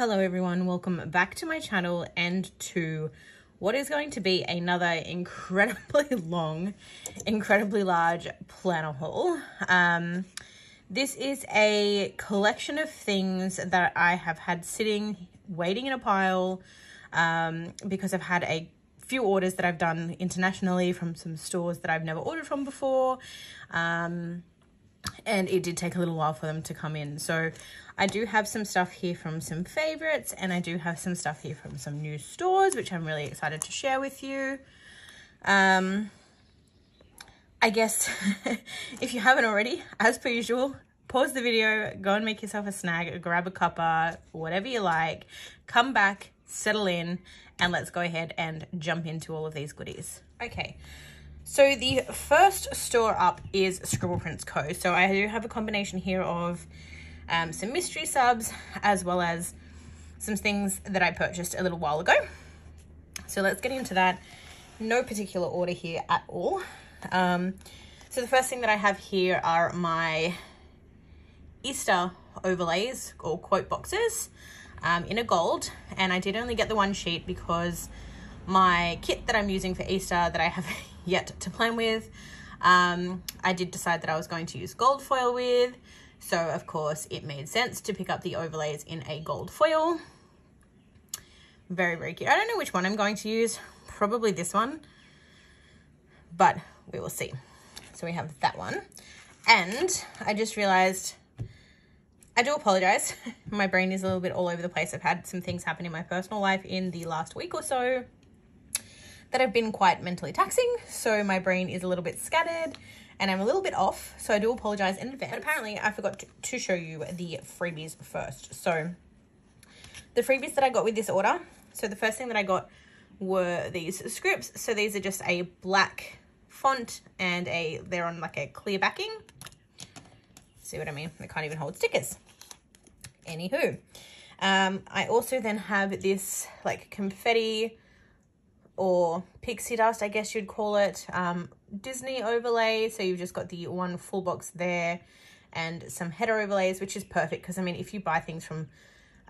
hello everyone, welcome back to my channel and to what is going to be another incredibly long, incredibly large planner haul. This is a collection of things that I have had sitting, waiting in a pile, because I've had a few orders that I've done internationally from some stores that I've never ordered from before, and it did take a little while for them to come in. So I do have some stuff here from some favorites, and I do have some stuff here from some new stores, which I'm really excited to share with you. I guess if you haven't already, as per usual, pause the video, go and make yourself a snack, grab a cuppa, whatever you like, come back, settle in, and let's go ahead and jump into all of these goodies. Okay. So the first store up is Scribble Prints Co. So I do have a combination here of some mystery subs as well as some things that I purchased a little while ago. So let's get into that. No particular order here at all. So the first thing that I have here are my Easter overlays or quote boxes in a gold. And I did only get the one sheet because my kit that I'm using for Easter that I have yet to plan with, I did decide that I was going to use gold foil with, so of course it made sense to pick up the overlays in a gold foil. Very, very cute. I don't know which one I'm going to use, probably this one, but we will see. So we have that one, and I just realized, I do apologize, my brain is a little bit all over the place. I've had some things happen in my personal life in the last week or so that have been quite mentally taxing, so my brain is a little bit scattered and I'm a little bit off, so I do apologize in advance. But apparently I forgot to show you the freebies first. So the freebies that I got with this order, so the first thing that I got were these scripts. So these are just a black font and they're on like a clear backing. See what I mean? They can't even hold stickers. Anywho, I also then have this like confetti or pixie dust, I guess you'd call it, Disney overlay. So you've just got the one full box there and some header overlays, which is perfect because, I mean, if you buy things from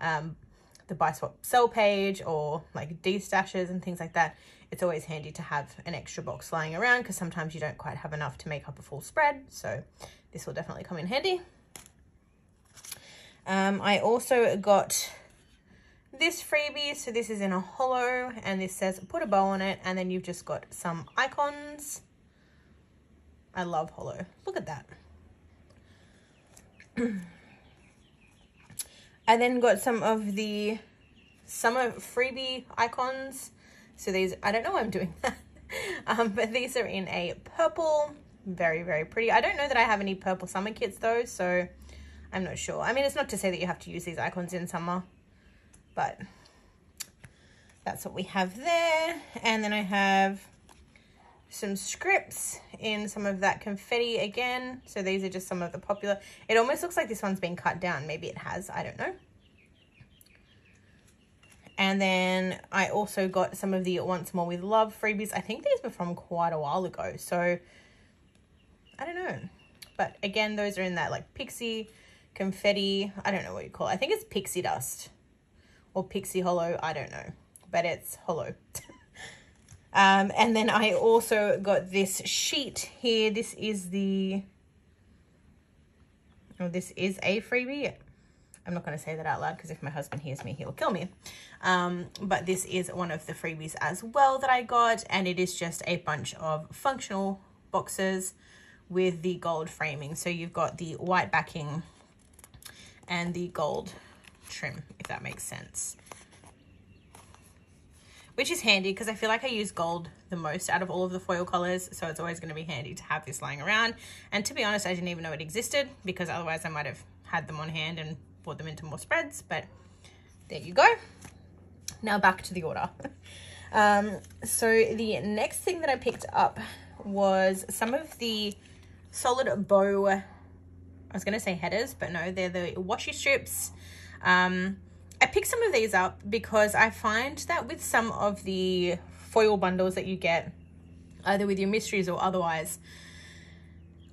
the buy, swap, sell page or like D stashes and things like that, it's always handy to have an extra box lying around because sometimes you don't quite have enough to make up a full spread. So this will definitely come in handy. I also got this freebie, so this is in a holo and this says put a bow on it, and then you've just got some icons. I love holo, look at that. I then got some of the summer freebie icons, so these, I don't know why I'm doing that, but these are in a purple, very, very pretty. I don't know that I have any purple summer kits though, so I'm not sure. I mean, it's not to say that you have to use these icons in summer, but that's what we have there. And then I have some scripts in some of that confetti again. So these are just some of the popular. It almost looks like this one's been cut down. Maybe it has, I don't know. And then I also got some of the Once More With Love freebies. I think these were from quite a while ago. So I don't know. But again, those are in that like pixie confetti. I don't know what you call it. I think it's pixie dust. Or pixie holo, I don't know, but it's holo. And then I also got this sheet here. This is the, oh, this is a freebie. I'm not going to say that out loud because if my husband hears me, he'll kill me. But this is one of the freebies as well that I got, and it is just a bunch of functional boxes with the gold framing. So you've got the white backing and the gold trim, if that makes sense, which is handy because I feel like I use gold the most out of all of the foil colors, so it's always going to be handy to have this lying around. And to be honest, I didn't even know it existed because otherwise I might have had them on hand and bought them into more spreads, but there you go. Now back to the order. So the next thing that I picked up was some of the solid bow, I was going to say headers, but no, they're the washi strips. I picked some of these up because I find that with some of the foil bundles that you get, either with your mysteries or otherwise,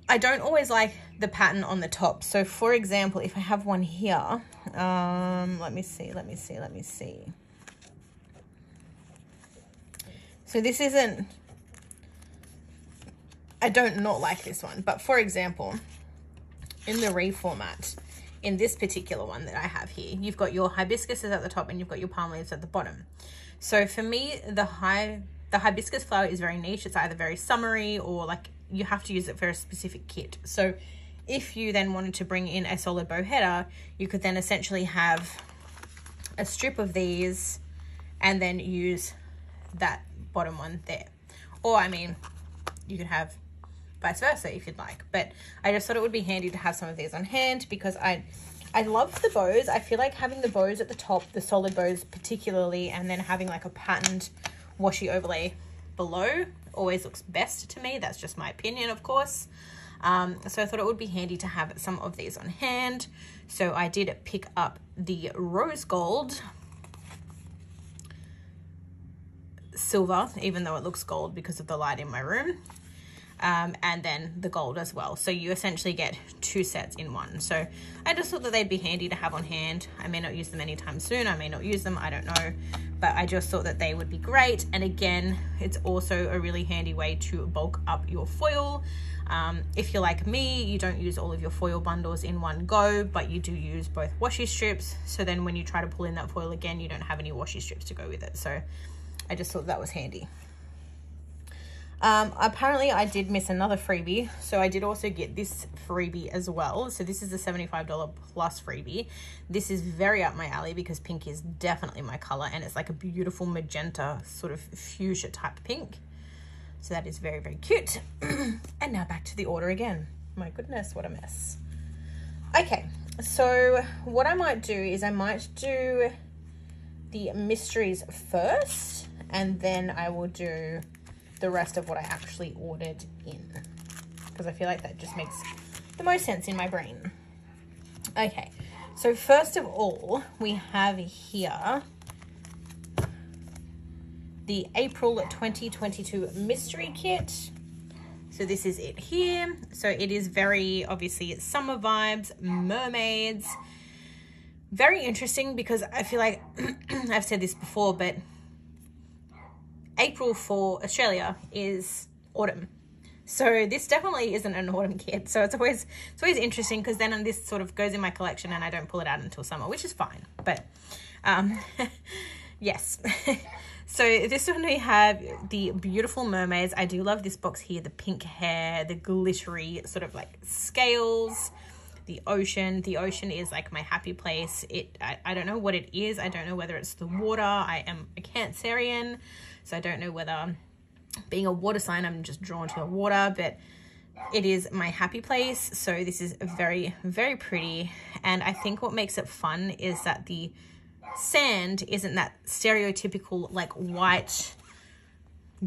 I don't always like the pattern on the top. So for example, if I have one here, let me see. So this isn't, I don't not like this one, but for example, in the reformat, in this particular one that I have here, you've got your hibiscuses at the top and you've got your palm leaves at the bottom. So for me, the hibiscus flower is very niche. It's either very summery or like you have to use it for a specific kit. So if you then wanted to bring in a solid bow header, you could then essentially have a strip of these and then use that bottom one there. Or I mean, you could have vice versa if you'd like, but I just thought it would be handy to have some of these on hand because I love the bows. I feel like having the bows at the top, the solid bows particularly, and then having like a patterned washi overlay below always looks best to me. That's just my opinion, of course. So I thought it would be handy to have some of these on hand. So I did pick up the rose gold silver, even though it looks gold because of the light in my room. And then the gold as well. So you essentially get two sets in one. So I just thought that they'd be handy to have on hand. I may not use them anytime soon. I may not use them, I don't know. But I just thought that they would be great. And again, it's also a really handy way to bulk up your foil. If you're like me, you don't use all of your foil bundles in one go, but you do use both washi strips. So then when you try to pull in that foil again, you don't have any washi strips to go with it. So I just thought that was handy. Apparently I did miss another freebie, so I did also get this freebie as well. So this is the $75 plus freebie. This is very up my alley because pink is definitely my color, and it's like a beautiful magenta sort of fuchsia type pink. So that is very, very cute. And now back to the order again. My goodness, what a mess. Okay, so what I might do is I might do the mysteries first, and then I will do the rest of what I actually ordered in, because I feel like that just makes the most sense in my brain. Okay, so first of all, we have here the April 2022 mystery kit. So this is it here. So it is very, obviously it's summer vibes, mermaids. Very interesting because I feel like I've said this before, but April for Australia is autumn. So this definitely isn't an autumn kit. So it's always interesting because then this sort of goes in my collection and I don't pull it out until summer, which is fine. But yes. So this one we have the beautiful mermaids. I do love this box here, the pink hair, the glittery sort of like scales, the ocean. The ocean is like my happy place. I don't know what it is. I don't know whether it's the water. I am a Cancerian. So I don't know whether, being a water sign, I'm just drawn to the water, but it is my happy place. So this is very, very pretty. And I think what makes it fun is that the sand isn't that stereotypical, like white,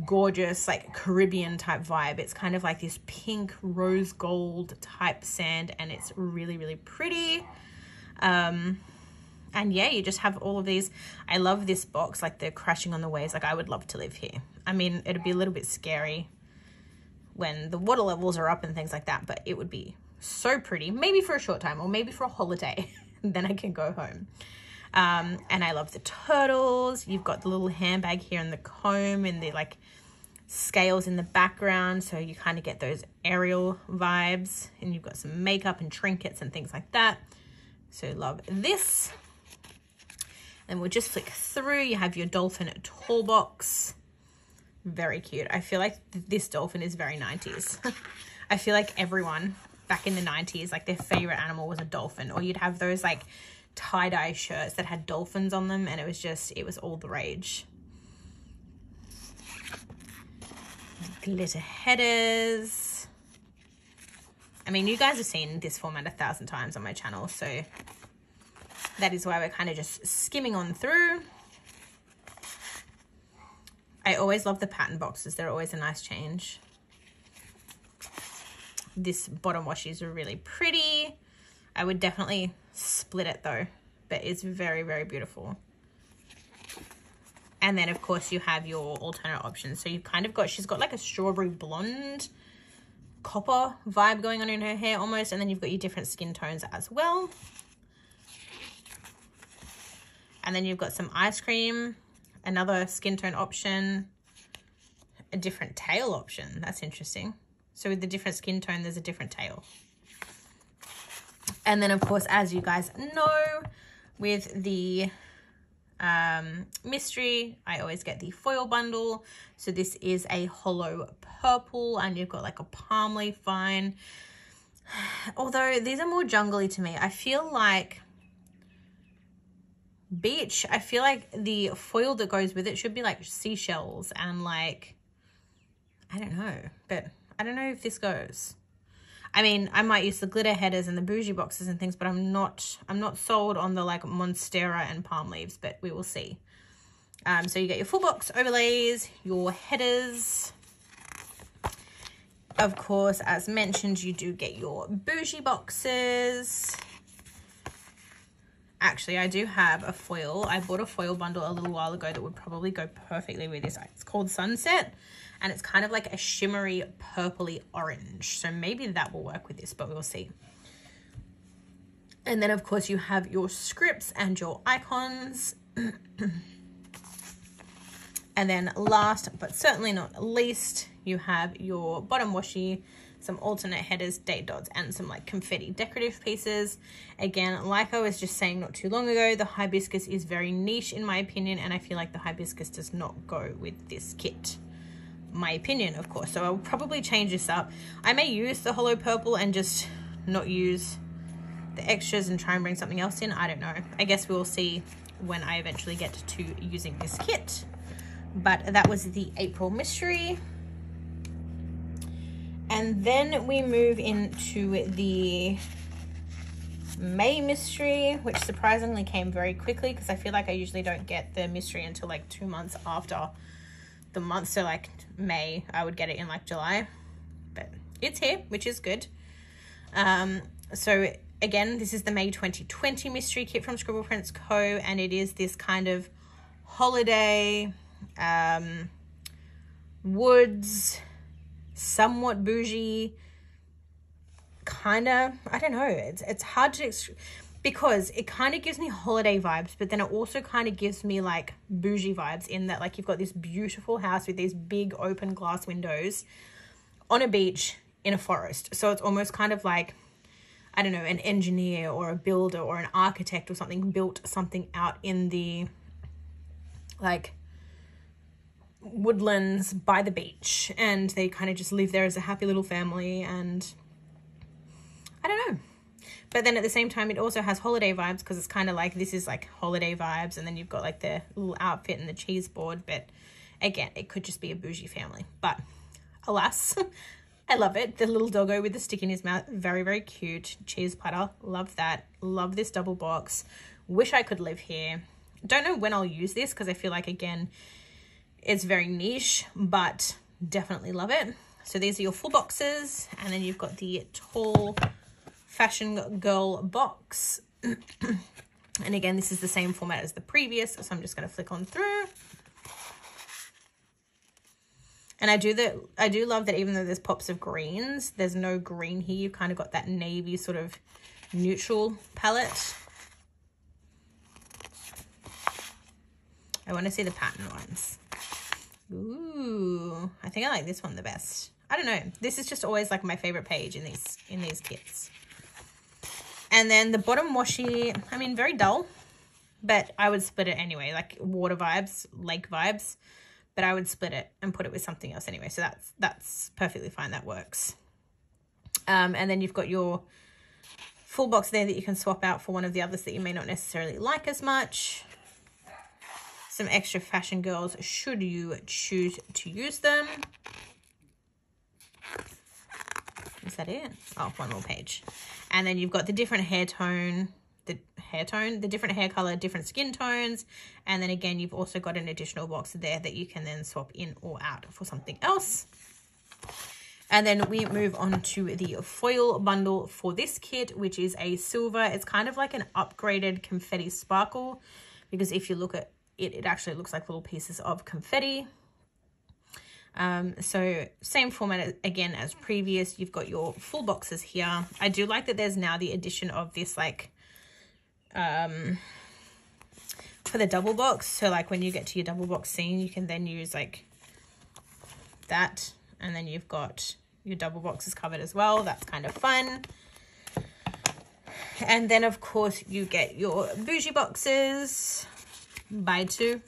gorgeous, like Caribbean type vibe. It's kind of like this pink rose gold type sand, and it's really, really pretty. And yeah, you just have all of these. I love this box, like they're crashing on the waves. Like I would love to live here. I mean, it'd be a little bit scary when the water levels are up and things like that, but it would be so pretty, maybe for a short time or maybe for a holiday. Then I can go home. And I love the turtles. You've got the little handbag here and the comb and the like scales in the background. So you kind of get those aerial vibes, and you've got some makeup and trinkets and things like that. So love this. And we'll just flick through. You have your dolphin tool box. Very cute. I feel like this dolphin is very 90s. I feel like everyone back in the 90s, like their favorite animal was a dolphin, or you'd have those like tie-dye shirts that had dolphins on them, and it was just, it was all the rage. Glitter headers. I mean, you guys have seen this format 1,000 times on my channel, so that is why we're kind of just skimming on through. I always love the pattern boxes. They're always a nice change. This bottom washies are really pretty. I would definitely split it though, but it's very, very beautiful. And then of course you have your alternate options. So you've kind of got, she's got like a strawberry blonde copper vibe going on in her hair almost, and then you've got your different skin tones as well. And then you've got some ice cream, another skin tone option, a different tail option. That's interesting. So with the different skin tone, there's a different tail. And then, of course, as you guys know, with the mystery, I always get the foil bundle. So this is a hollow purple, and you've got like a palm leaf vine. Although these are more jungly to me. I feel like beach. I feel like the foil that goes with it should be like seashells and like, I don't know, but I don't know if this goes. I mean, I might use the glitter headers and the bougie boxes and things, but I'm not sold on the like monstera and palm leaves, but we will see. So you get your full box overlays, your headers. Of course, as mentioned, you do get your bougie boxes. Actually, I do have a foil. I bought a foil bundle a little while ago that would probably go perfectly with this. It's called Sunset, and it's kind of like a shimmery, purpley orange. So maybe that will work with this, but we'll see. And then, of course, you have your scripts and your icons. And then last, but certainly not least, you have your bottom washi, some alternate headers, date dots, and some like confetti decorative pieces. Again, like I was just saying not too long ago, the hibiscus is very niche in my opinion, and I feel like the hibiscus does not go with this kit. My opinion, of course. So I'll probably change this up. I may use the hollow purple and just not use the extras and try and bring something else in. I don't know. I guess we will see when I eventually get to using this kit. But that was the April mystery. And then we move into the May mystery, which surprisingly came very quickly because I feel like I usually don't get the mystery until like 2 months after the month. So like May, I would get it in like July, but it's here, which is good. So again, this is the May 2020 mystery kit from Scribble Prints Co. And it is this kind of holiday, woods, somewhat bougie kind of, I don't know, it's hard to, because it kind of gives me holiday vibes, but then it also kind of gives me like bougie vibes in that like you've got this beautiful house with these big open glass windows on a beach in a forest. So it's almost kind of like, I don't know, an engineer or a builder or an architect or something built something out in the like woodlands by the beach, and they kind of just live there as a happy little family. And I don't know, but then at the same time it also has holiday vibes because it's kind of like this is like holiday vibes, and then you've got like the little outfit and the cheese board. But again, it could just be a bougie family, but alas, I love it. The little doggo with the stick in his mouth, very very cute. Cheese platter, love that. Love this double box. Wish I could live here. Don't know when I'll use this because I feel like, again, it's very niche, but definitely love it. So these are your full boxes. And then you've got the tall fashion girl box. And again, this is the same format as the previous. So I'm just going to flick on through. And I do love that even though there's pops of greens, there's no green here. You've kind of got that navy sort of neutral palette. I want to see the pattern ones. Ooh, I think I like this one the best. I don't know. This is just always like my favorite page in these kits. And then the bottom washi, I mean, very dull, but I would split it anyway, like water vibes, lake vibes, but I would split it and put it with something else anyway. So that's perfectly fine. That works. And then you've got your full box there that you can swap out for one of the others that you may not necessarily like as much. Some extra fashion girls should you choose to use them. Is that it? Oh, one more page. And then you've got the different hair tone, the different hair color, different skin tones. And then again, you've also got an additional box there that you can then swap in or out for something else. And then we move on to the foil bundle for this kit, which is a silver. It's kind of like an upgraded confetti sparkle, because if you look at it actually looks like little pieces of confetti. So same format again as previous. You've got your full boxes here. I do like that there's now the addition of this like for the double box. So like when you get to your double box scene, you can then use like that, and then you've got your double boxes covered as well. That's kind of fun. And then of course you get your bougie boxes by 2,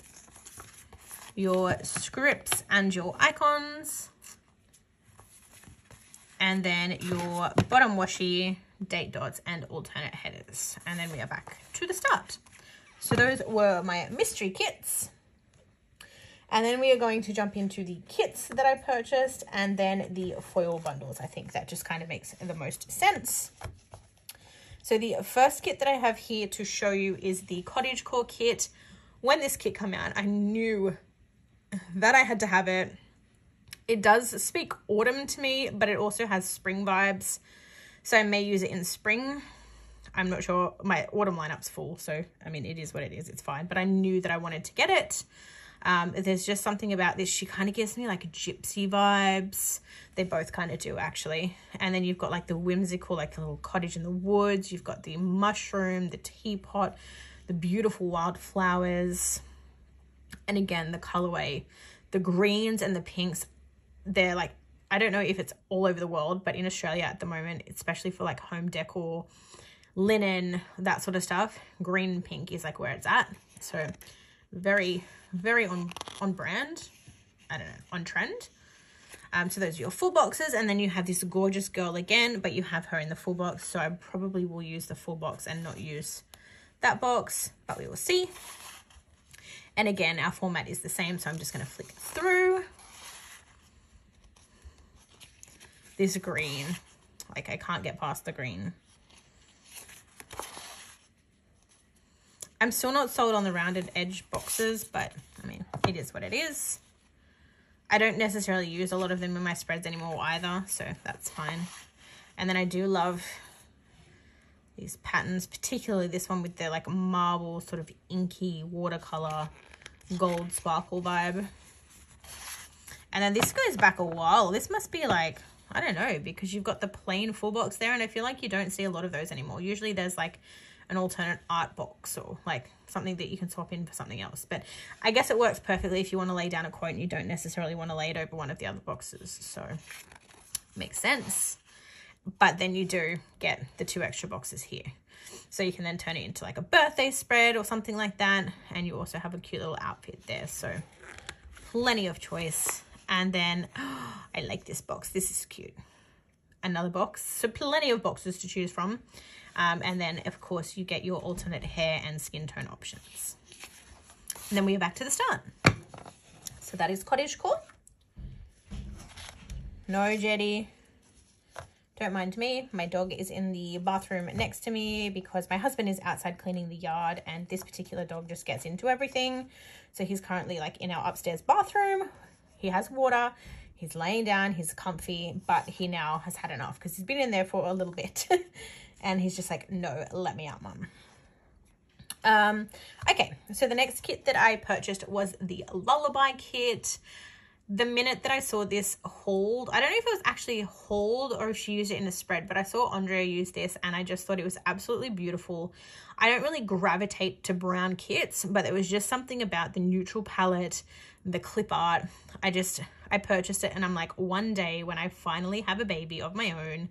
your scripts and your icons, and then your bottom washi, date dots and alternate headers. And then we are back to the start. So those were my mystery kits. And then we are going to jump into the kits that I purchased and then the foil bundles. I think that just kind of makes the most sense. So the first kit that I have here to show you is the cottagecore kit. When this kit came out, I knew that I had to have it. It does speak autumn to me, but it also has spring vibes, so I may use it in spring. I'm not sure. My autumn lineup's full, so I mean it is what it is, it's fine, but I knew that I wanted to get it. There's just something about this. She kind of gives me like gypsy vibes. They both kind of do actually. And then you've got like the whimsical, like a little cottage in the woods. You've got the mushroom, the teapot, the beautiful wildflowers. And again, the colorway, the greens and the pinks, they're like, I don't know if it's all over the world, but in Australia at the moment, especially for like home decor, linen, that sort of stuff, green and pink is like where it's at. So very on brand, I don't know, on trend. So those are your full boxes, and then you have this gorgeous girl again, but you have her in the full box, so I probably will use the full box and not use that box, but we will see. And again, our format is the same, so I'm just going to flick through. This green, like I can't get past the green. I'm still not sold on the rounded edge boxes, but I mean, it is what it is. I don't necessarily use a lot of them in my spreads anymore either, so that's fine. And then I do love these patterns, particularly this one with the like marble sort of inky watercolor gold sparkle vibe. And then this goes back a while. This must be like, I don't know, because you've got the plain full box there, and I feel like you don't see a lot of those anymore. Usually there's like an alternate art box or like something that you can swap in for something else. But I guess it works perfectly if you want to lay down a quote and you don't necessarily want to lay it over one of the other boxes. So makes sense. But then you do get the 2 extra boxes here. So you can then turn it into like a birthday spread or something like that. And you also have a cute little outfit there. So plenty of choice. And then oh, I like this box. This is cute. Another box. So plenty of boxes to choose from. And then, of course, you get your alternate hair and skin tone options. And then we are back to the start. So that is cottagecore. No, Jetty. Don't mind me. My dog is in the bathroom next to me because my husband is outside cleaning the yard, and this particular dog just gets into everything. So he's currently like in our upstairs bathroom. He has water. He's laying down. He's comfy, but he now has had enough because he's been in there for a little bit. And he's just like, no, let me out, mum. Okay, so the next kit that I purchased was the lullaby kit. The minute that I saw this hauled, I don't know if it was actually hauled or if she used it in a spread, but I saw Andrea use this and I just thought it was absolutely beautiful. I don't really gravitate to brown kits, but it was just something about the neutral palette, the clip art. I purchased it and I'm like, one day when I finally have a baby of my own,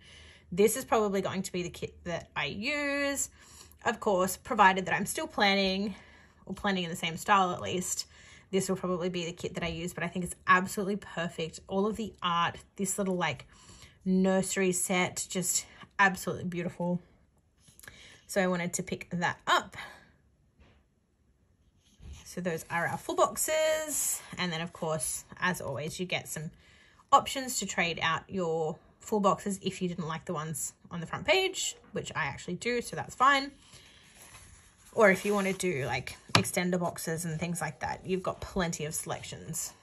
this is probably going to be the kit that I use, of course, provided that I'm still planning or planning in the same style at least. This will probably be the kit that I use, but I think it's absolutely perfect. All of the art, this little like nursery set, just absolutely beautiful. So I wanted to pick that up. So those are our full boxes. And then of course, as always, you get some options to trade out your full boxes if you didn't like the ones on the front page, which I actually do, so that's fine. Or if you want to do like extender boxes and things like that, you've got plenty of selections.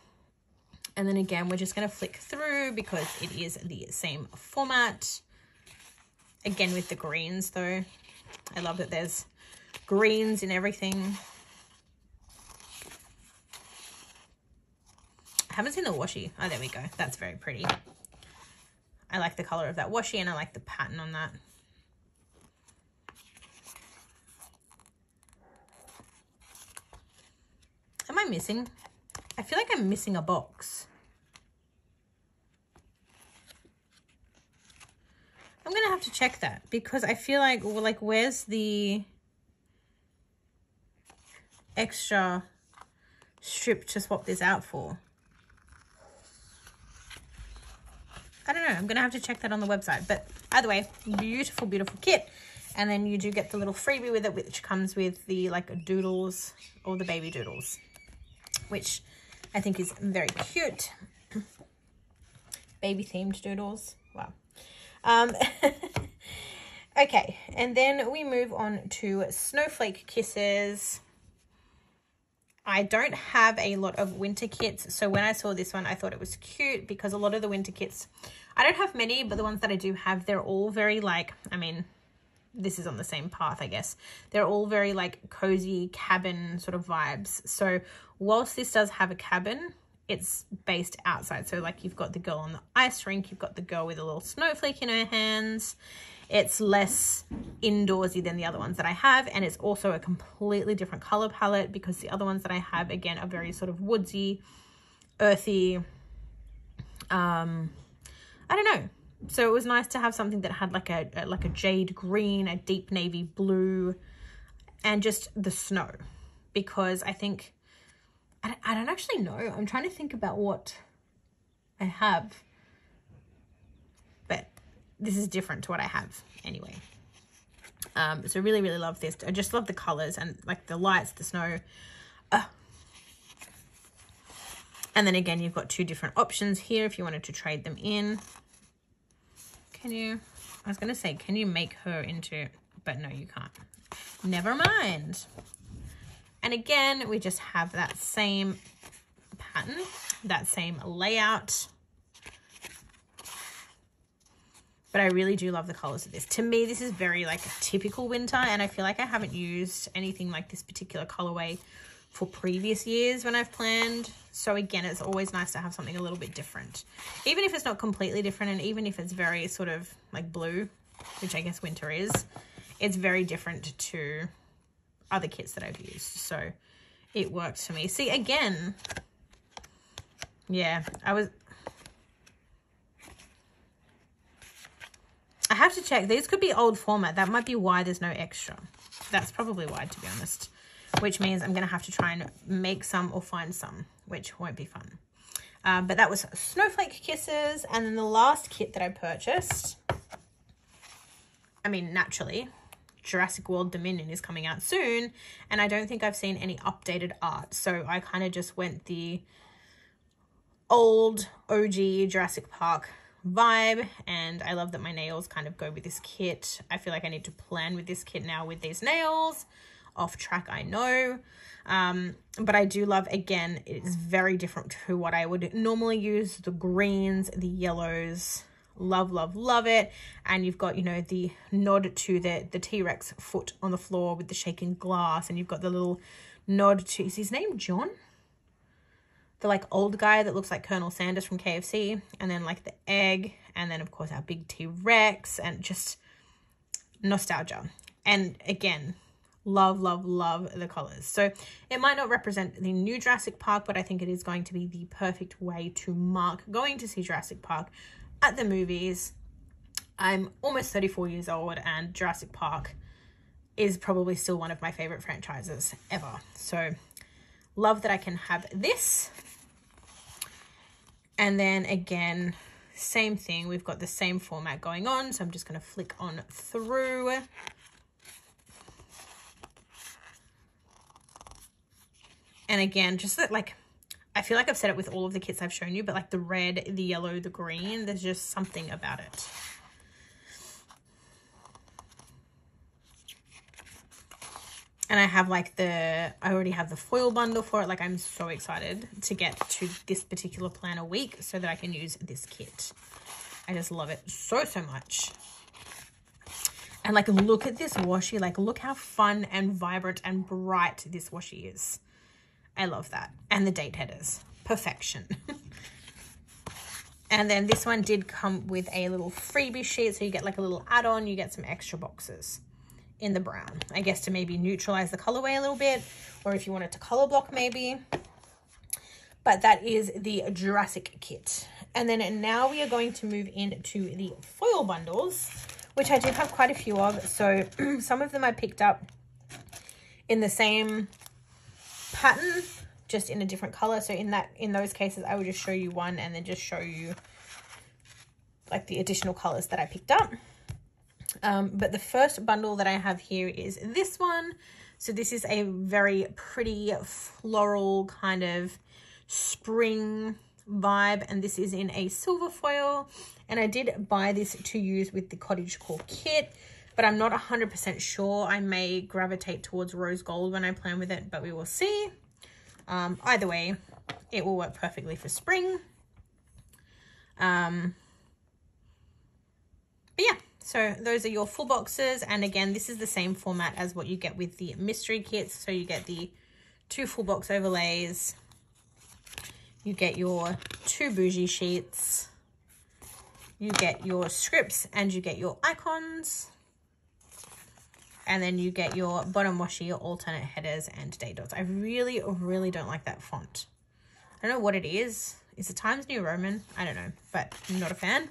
And then again, we're just going to flick through because it is the same format. Again, with the greens though, I love that there's greens in everything. I haven't seen the washi. Oh, there we go. That's very pretty. I like the color of that washi and I like the pattern on that. Am I missing? I feel like I'm missing a box. I'm going to have to check that because I feel like, well, like, where's the extra strip to swap this out for? I don't know. I'm going to have to check that on the website. But either way, beautiful, beautiful kit. And then you do get the little freebie with it, which comes with the, like, doodles or the baby doodles, which I think is very cute. Baby themed doodles. Wow. Okay, and then we move on to Snowflake Kisses. I don't have a lot of winter kits, so when I saw this one I thought it was cute because a lot of the winter kits, I don't have many, but the ones that I do have, they're all very like, I mean, this is on the same path, I guess. They're all very like cozy cabin sort of vibes. So whilst this does have a cabin, it's based outside. So like you've got the girl on the ice rink, you've got the girl with a little snowflake in her hands. It's less indoorsy than the other ones that I have. And it's also a completely different color palette because the other ones that I have, again, are very sort of woodsy, earthy. I don't know. So it was nice to have something that had like a jade green, a deep navy blue, and just the snow, because I think, I don't actually know. I'm trying to think about what I have, but this is different to what I have anyway. So really, really love this. I just love the colors and like the lights, the snow. And then again, you've got two different options here if you wanted to trade them in. Can you, I was going to say, can you make her into, but no, you can't. Never mind. And again, we just have that same pattern, that same layout. But I really do love the colors of this. To me, this is very like a typical winter, and I feel like I haven't used anything like this particular colorway for previous years when I've planned. So again, it's always nice to have something a little bit different. Even if it's not completely different, and even if it's very sort of like blue, which I guess winter is, it's very different to other kits that I've used, so it works for me. See, again, yeah, I have to check. These could be old format. That might be why there's no extra. That's probably why, to be honest, which means I'm going to have to try and make some or find some, which won't be fun. But that was Snowflake Kisses, and then the last kit that I purchased, I mean, naturally, Jurassic World Dominion is coming out soon, and I don't think I've seen any updated art, so I kind of just went the old OG Jurassic Park vibe, and I love that my nails kind of go with this kit. I feel like I need to plan with this kit now with these nails. Off track, I know, but I do love, again, it's very different to what I would normally use, the greens, the yellows. Love, love, love it. And you've got, you know, the nod to the T-Rex foot on the floor with the shaken glass, and you've got the little nod to, is his name John? The like old guy that looks like Colonel Sanders from KFC, and then like the egg, and then of course our big T-Rex, and just nostalgia. And again, love, love, love the colors. So it might not represent the new Jurassic Park, but I think it is going to be the perfect way to mark going to see Jurassic Park at the movies. I'm almost 34 years old, and Jurassic Park is probably still one of my favorite franchises ever. So love that I can have this. And then again, same thing. We've got the same format going on. So I'm just going to flick on through. And again, just that, like, I feel like I've said it with all of the kits I've shown you, but like the red, the yellow, the green, there's just something about it. And I have like I already have the foil bundle for it. Like, I'm so excited to get to this particular planner week so that I can use this kit. I just love it so, so much. And like, look at this washi. Like, look how fun and vibrant and bright this washi is. I love that. And the date headers. Perfection. And then this one did come with a little freebie sheet. So you get like a little add-on, you get some extra boxes in the brown, I guess, to maybe neutralize the colorway a little bit, or if you wanted to color block maybe. But that is the Jurassic kit. And then now we are going to move into the foil bundles, which I do have quite a few of. So some of them I picked up in the same pattern, just in a different color. So in those cases, I will just show you one and then just show you like the additional colors that I picked up. But the first bundle that I have here is this one. So this is a very pretty floral kind of spring vibe, and this is in a silver foil. And I did buy this to use with the cottagecore kit, but I'm not 100% sure. I may gravitate towards rose gold when I plan with it, but we will see. Either way, it will work perfectly for spring. But yeah, so those are your full boxes. And again, this is the same format as what you get with the mystery kits. So you get the 2 full box overlays. You get your 2 bougie sheets. You get your scripts and you get your icons. And then you get your bottom washi, your alternate headers and date dots. I really, really don't like that font. I don't know what it is. Is it Times New Roman? I don't know, but I'm not a fan.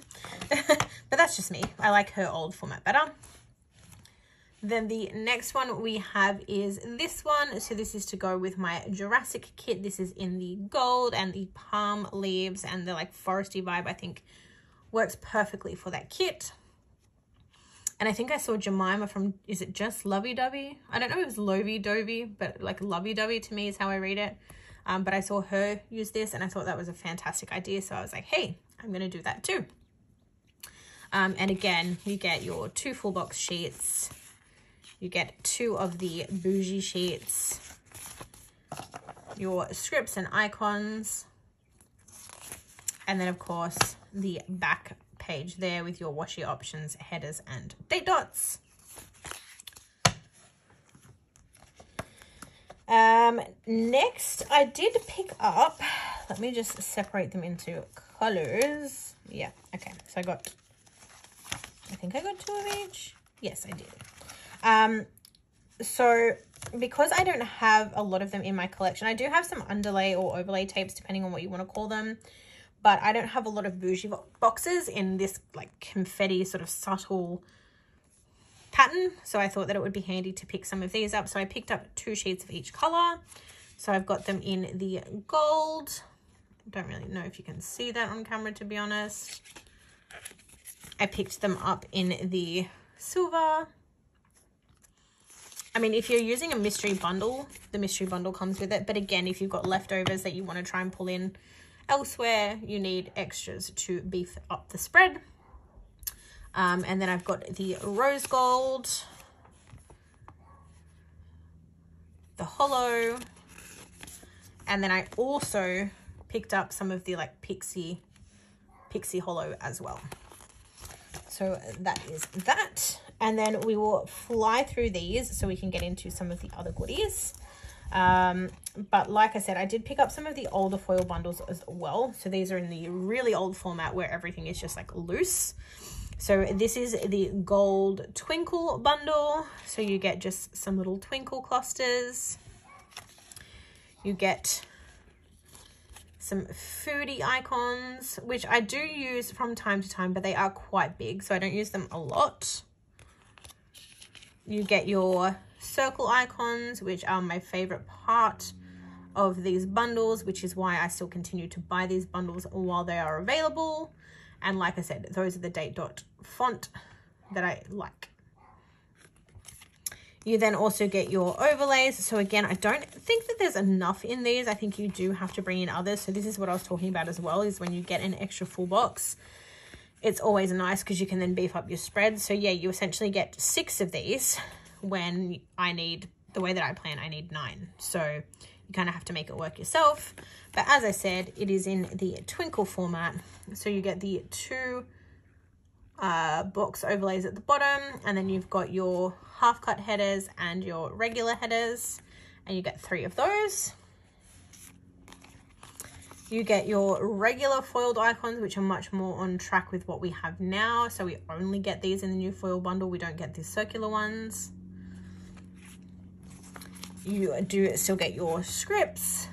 But that's just me. I like her old format better. Then the next one we have is this one. So this is to go with my Jurassic kit. This is in the gold and the palm leaves and the like foresty vibe. I think works perfectly for that kit. And I think I saw Jemima from, is it just Lovey Dovey? I don't know if it was Lovey Dovey, but like Lovey Dovey to me is how I read it. But I saw her use this and I thought that was a fantastic idea. So I was like, hey, I'm going to do that too. And again, you get your 2 full box sheets. You get 2 of the bougie sheets. Your scripts and icons. And then, of course, the back page there with your washi options, headers and date dots. Next I did pick up, let me just separate them into colors. Yeah, okay, so I got, I think I got 2 of each. Yes, I did. So because I don't have a lot of them in my collection, I do have some underlay or overlay tapes depending on what you want to call them. But I don't have a lot of bougie boxes in this like confetti sort of subtle pattern. So I thought that it would be handy to pick some of these up. So I picked up 2 sheets of each color. So I've got them in the gold. Don't really know if you can see that on camera, to be honest. I picked them up in the silver. I mean, if you're using a mystery bundle, the mystery bundle comes with it. But again, if you've got leftovers that you want to try and pull in elsewhere, you need extras to beef up the spread. And then I've got the rose gold, the hollow, and then I also picked up some of the like pixie hollow as well. So that is that. And then we will fly through these so we can get into some of the other goodies. But like I said, I did pick up some of the older foil bundles as well. So these are in the really old format where everything is just like loose. So this is the gold twinkle bundle. So you get just some little twinkle clusters. You get some foodie icons, which I do use from time to time, but they are quite big, so I don't use them a lot. You get your circle icons, which are my favorite part of these bundles, which is why I still continue to buy these bundles while they are available. And like I said, those are the date dot font that I like. You then also get your overlays. So again, I don't think that there's enough in these. I think you do have to bring in others. So this is what I was talking about as well, is when you get an extra full box, it's always nice because you can then beef up your spread. So yeah, you essentially get 6 of these. When I need, the way that I plan, I need 9. So you kind of have to make it work yourself. But as I said, it is in the twinkle format. So you get the 2 box overlays at the bottom, and then you've got your half cut headers and your regular headers, and you get 3 of those. You get your regular foiled icons, which are much more on track with what we have now. So we only get these in the new foil bundle. We don't get these circular ones. You do still get your scripts.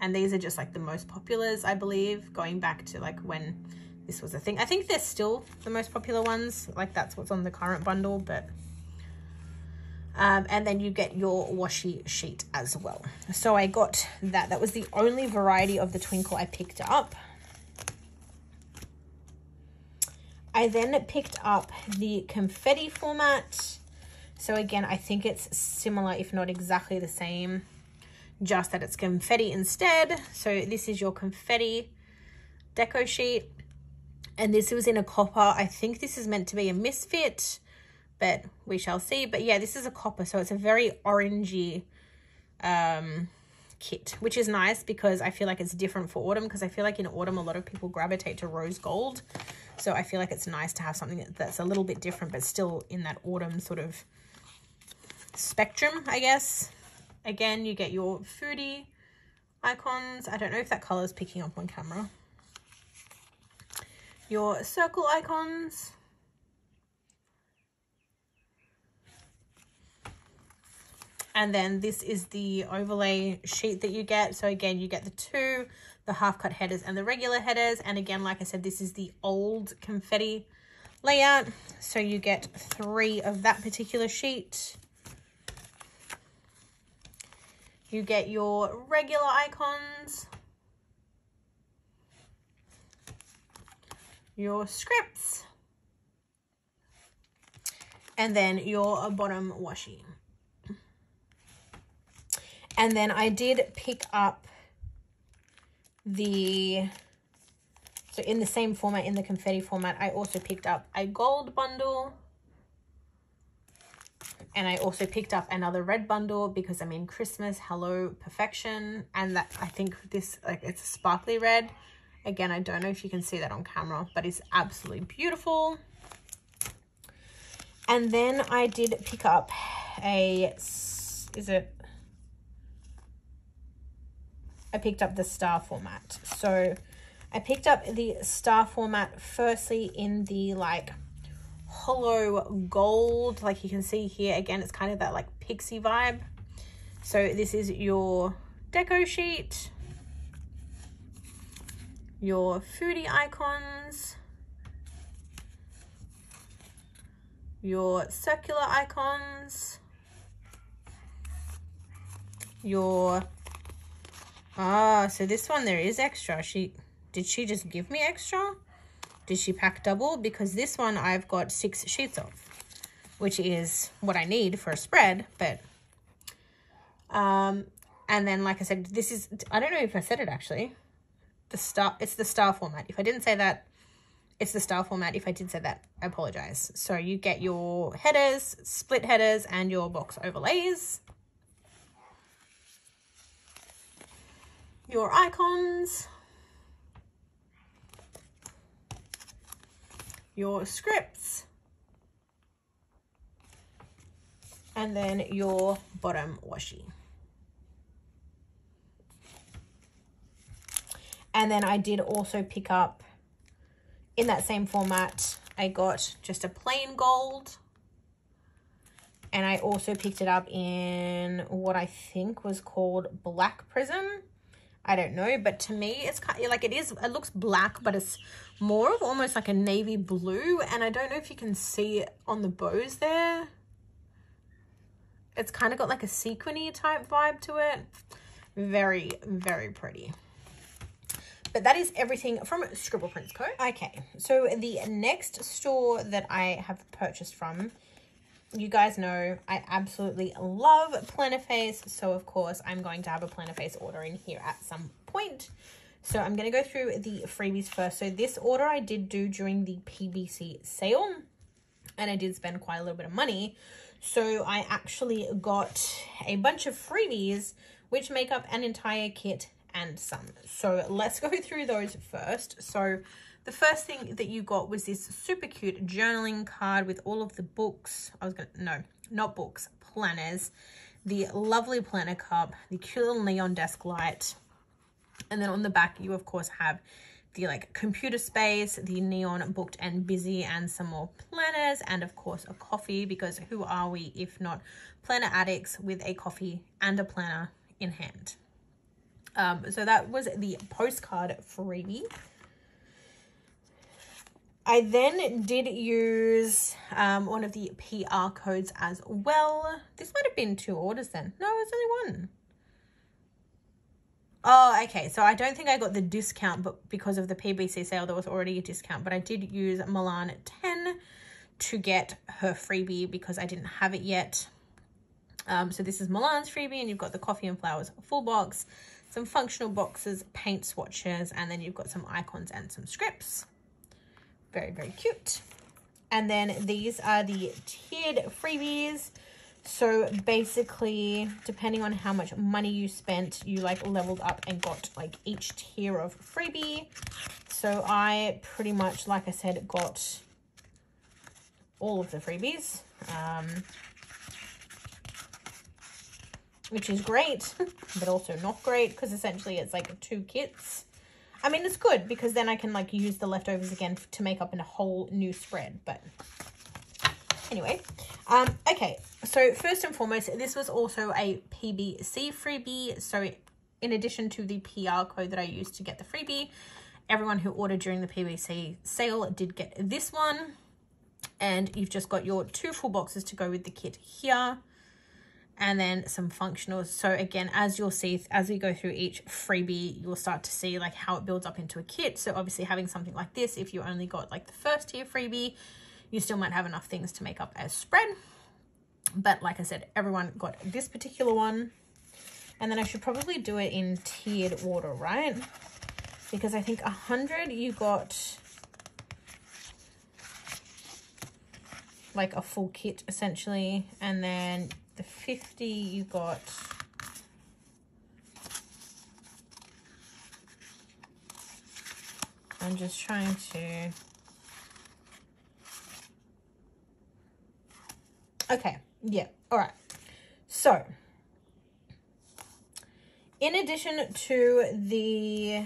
And these are just like the most populars, I believe, going back to like when this was a thing. I think they're still the most popular ones. Like that's what's on the current bundle, but... and then you get your washi sheet as well. So I got that. That was the only variety of the Twinkle I picked up. I then picked up the confetti format. So again, I think it's similar, if not exactly the same, just that it's confetti instead. So this is your confetti deco sheet. And this was in a copper. I think this is meant to be a misfit, but we shall see. But yeah, this is a copper, so it's a very orangey kit, which is nice because I feel like it's different for autumn, because I feel like in autumn a lot of people gravitate to rose gold. So I feel like it's nice to have something that's a little bit different but still in that autumn sort of spectrum, I guess. Again, you get your foodie icons. I don't know if that color is picking up on camera. Your circle icons. And then this is the overlay sheet that you get. So again, you get the two, the half cut headers and the regular headers. And again, like I said, this is the old confetti layout. So you get three of that particular sheet. You get your regular icons, your scripts, and then your bottom washi. And then I did pick up the, so in the same format, in the confetti format, I also picked up a gold bundle. And I also picked up another red bundle because, I mean, Christmas, hello, perfection. And that, I think this, like, it's a sparkly red. Again, I don't know if you can see that on camera, but it's absolutely beautiful. And then I did pick up a, I picked up the star format. So I picked up the star format firstly in the like hollow gold, like you can see here. Again, it's kind of that like pixie vibe. So this is your deco sheet, your foodie icons, your circular icons, your so this one there is extra. Did she just give me extra? Did she pack double? Because this one I've got 6 sheets of, which is what I need for a spread. But and then like I said, this is, I don't know if I said it actually, the star, it's the star format. If I didn't say that, it's the star format. If I did say that, I apologize. So you get your headers, split headers, and your box overlays, your icons, your scripts, and then your bottom washi. And then I did also pick up, in that same format, I got just a plain gold. And I also picked it up in what I think was called Black Prism. I don't know, but to me, it's kind of like, it is, it looks black, but it's more of almost like a navy blue. And I don't know if you can see it on the bows there. It's kind of got like a sequiny type vibe to it. Very, very pretty. But that is everything from Scribble Prints Co. Okay, so the next store that I have purchased from, you guys know I absolutely love Planner Face, so of course I'm going to have a Planner Face order in here at some point. So I'm going to go through the freebies first. So this order I did do during the PBC sale, and I did spend quite a little bit of money. So I actually got a bunch of freebies, which make up an entire kit and some. So let's go through those first. So the first thing that you got was this super cute journaling card with all of the books. Planners. The lovely planner cup, the cute little neon desk light, And then on the back, you of course have the like computer space, the neon booked and busy, and some more planners, and of course a coffee, because who are we if not planner addicts with a coffee and a planner in hand. So that was the postcard freebie. I then did use one of the PR codes as well. This might have been two orders then. No, it's only one. Oh, okay. So I don't think I got the discount, but because of the PBC sale, there was already a discount. But I did use Milan 10 to get her freebie because I didn't have it yet. So this is Milan's freebie, and you've got the coffee and flowers full box, some functional boxes, paint swatches, and then you've got some icons and some scripts. Very, very cute. And then these are the tiered freebies. So basically, depending on how much money you spent, you like leveled up and got like each tier of freebie. So I pretty much, like I said, got all of the freebies, which is great, but also not great, because essentially it's like two kits. I mean, it's good because then I can like use the leftovers again to make up in a whole new spread, but anyway. Okay, so first and foremost, this was also a PBC freebie. So in addition to the PR code that I used to get the freebie, everyone who ordered during the PBC sale did get this one. And you've just got your two full boxes to go with the kit here, and then some functionals. So again, as you'll see, as we go through each freebie, you'll start to see like how it builds up into a kit. So obviously having something like this, if you only got like the first tier freebie, you still might have enough things to make up as spread. But like I said, everyone got this particular one. And then I should probably do it in tiered order, right? Because I think 100, you got like a full kit essentially. And then the 50, you got I'm just trying to okay, yeah, all right. So in addition to the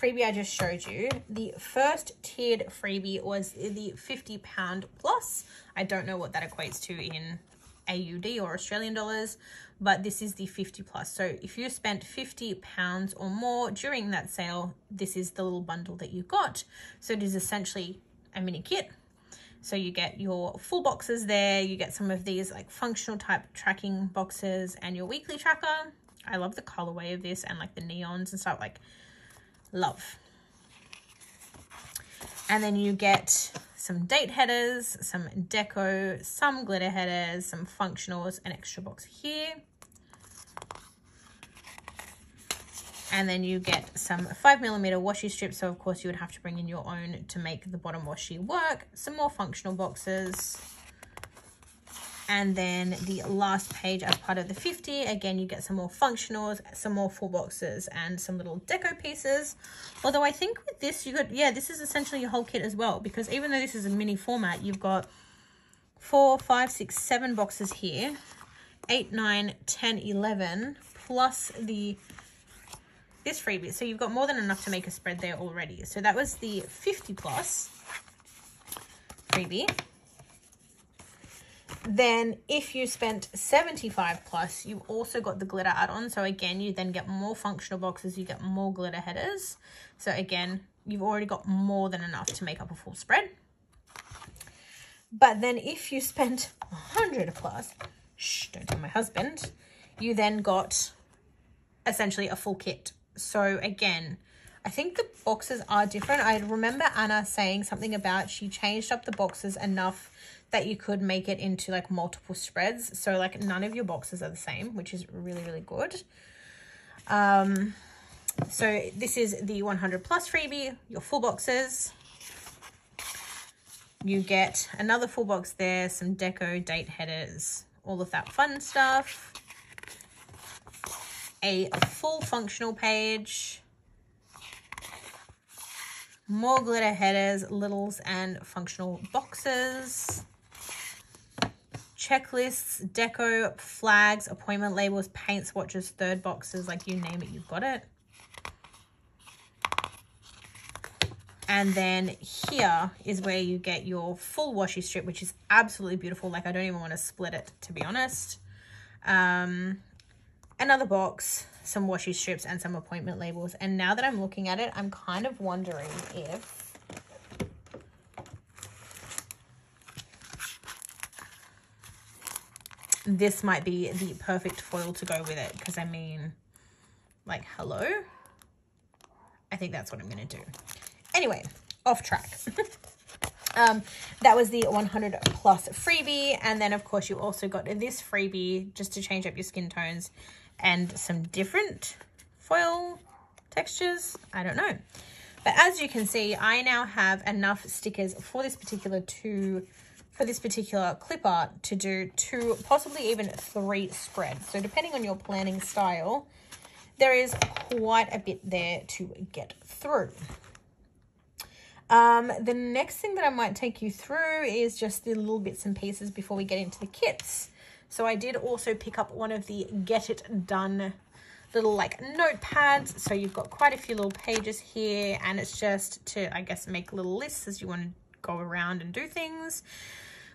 freebie I just showed you, the first tiered freebie was the £50 plus. I don't know what that equates to in AUD or Australian dollars, but this is the 50 plus. So if you spent £50 or more during that sale, this is the little bundle that you got. So it is essentially a mini kit. So you get your full boxes there, you get some of these like functional type tracking boxes and your weekly tracker. I love the colorway of this and like the neons and stuff, like love. And then you get some date headers, some deco, some glitter headers, some functionals, an extra box here. And then you get some 5mm washi strips. So of course you would have to bring in your own to make the bottom washi work. Some more functional boxes. And then the last page as part of the 50, again, you get some more functionals, some more full boxes, and some little deco pieces. Although I think with this, you got, yeah, this is essentially your whole kit as well, because even though this is a mini format, you've got 4, 5, 6, 7 boxes here, 8, 9, 10, 11, plus this freebie. So you've got more than enough to make a spread there already. So that was the 50 plus freebie. Then if you spent 75 plus, you also got the glitter add-on. So again, you then get more functional boxes, you get more glitter headers. So again, you've already got more than enough to make up a full spread. But then if you spent 100 plus, shh, don't tell my husband, you then got essentially a full kit. So again, I think the boxes are different. I remember Anna saying something about she changed up the boxes enough that you could make it into like multiple spreads. So like none of your boxes are the same, which is really, really good. So this is the 100 plus freebie, your full boxes. You get another full box there, some deco, date headers, all of that fun stuff. A full functional page. More glitter headers, littles, and functional boxes. Checklists, deco, flags, appointment labels, paint swatches, third boxes, like you name it, you've got it. And then here is where you get your full washi strip, which is absolutely beautiful. Like, I don't even want to split it, to be honest. Another box, some washi strips and some appointment labels. And now that I'm looking at it, I'm kind of wondering if this might be the perfect foil to go with it, because I mean, like, hello? I think that's what I'm going to do. Anyway, off track. That was the 100 plus freebie, and then of course you also got this freebie just to change up your skin tones and some different foil textures. I don't know, but as you can see, I now have enough stickers for this particular clip art to do 2, possibly even 3 spreads. So depending on your planning style, there is quite a bit there to get through. The next thing that I might take you through is just the little bits and pieces before we get into the kits. So I did also pick up one of the Get It Done little like notepads. So you've got quite a few little pages here, and it's just to, I guess, make little lists as you want to go around and do things,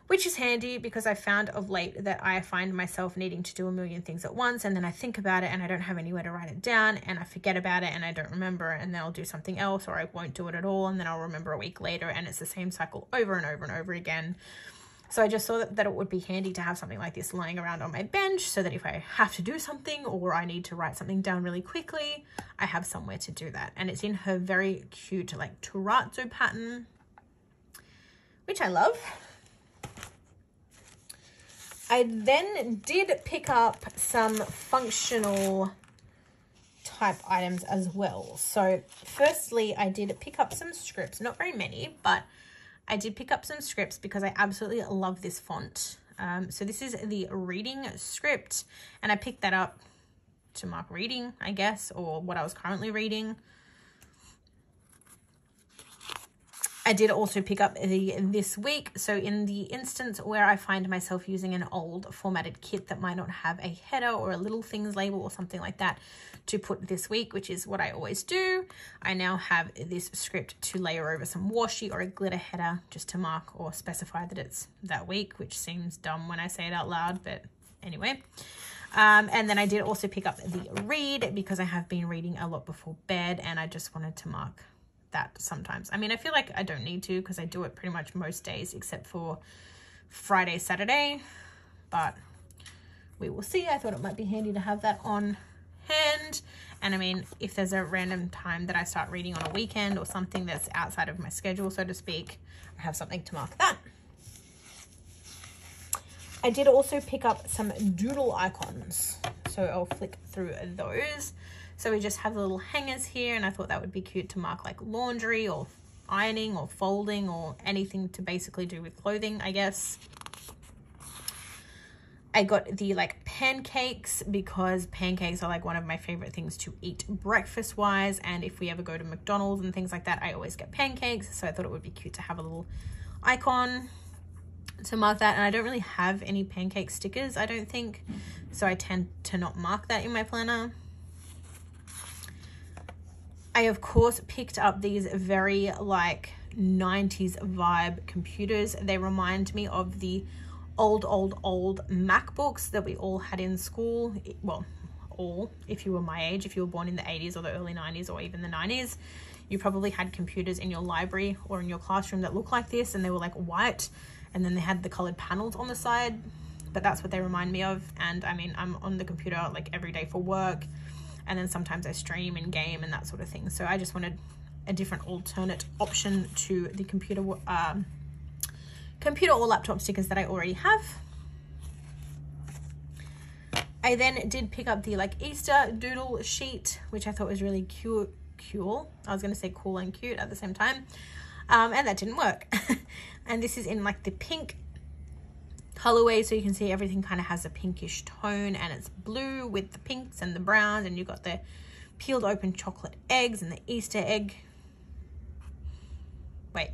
which is handy because I found of late that I find myself needing to do a million things at once, and then I think about it and I don't have anywhere to write it down, and I forget about it and I don't remember, and then I'll do something else, or I won't do it at all, and then I'll remember a week later, and it's the same cycle over and over and over again. So I just thought that it would be handy to have something like this lying around on my bench, so that if I have to do something or I need to write something down really quickly, I have somewhere to do that. And it's in her very cute like terrazzo pattern, which I love. I then did pick up some functional type items as well. So firstly, I did pick up some scripts, not very many, but I did pick up some scripts because I absolutely love this font. So this is the reading script, and I picked that up to mark reading, I guess, or what I was currently reading. I did also pick up the This Week. So in the instance where I find myself using an old formatted kit that might not have a header or a little things label or something like that to put This Week, which is what I always do, I now have this script to layer over some washi or a glitter header just to mark or specify that it's that week, which seems dumb when I say it out loud, but anyway. And then I did also pick up the Read because I have been reading a lot before bed, and I just wanted to mark that sometimes. I mean, I feel like I don't need to because I do it pretty much most days except for Friday, Saturday, but we will see. I thought it might be handy to have that on hand. And I mean, if there's a random time that I start reading on a weekend or something that's outside of my schedule, so to speak, I have something to mark that. I did also pick up some doodle icons, so I'll flick through those. So we just have the little hangers here, and I thought that would be cute to mark like laundry or ironing or folding or anything to basically do with clothing, I guess. I got the like pancakes because pancakes are like one of my favorite things to eat breakfast wise, and if we ever go to McDonald's and things like that, I always get pancakes, so I thought it would be cute to have a little icon to mark that. And I don't really have any pancake stickers, I don't think, so I tend to not mark that in my planner. I, of course, picked up these very, like, 90s vibe computers. They remind me of the old MacBooks that we all had in school. Well, all, if you were my age, if you were born in the 80s or the early 90s or even the 90s, you probably had computers in your library or in your classroom that looked like this, and they were, like, white, and then they had the coloured panels on the side, but that's what they remind me of. And, I mean, I'm on the computer, like, every day for work, and then sometimes I stream and game and that sort of thing. So I just wanted a different alternate option to the computer or laptop stickers that I already have. I then did pick up the like Easter doodle sheet, which I thought was really cute. I was going to say cool and cute at the same time. And that didn't work. And this is in like the pink colorway, so you can see everything kind of has a pinkish tone, and it's blue with the pinks and the browns, and you've got the peeled open chocolate eggs and the Easter egg. Wait,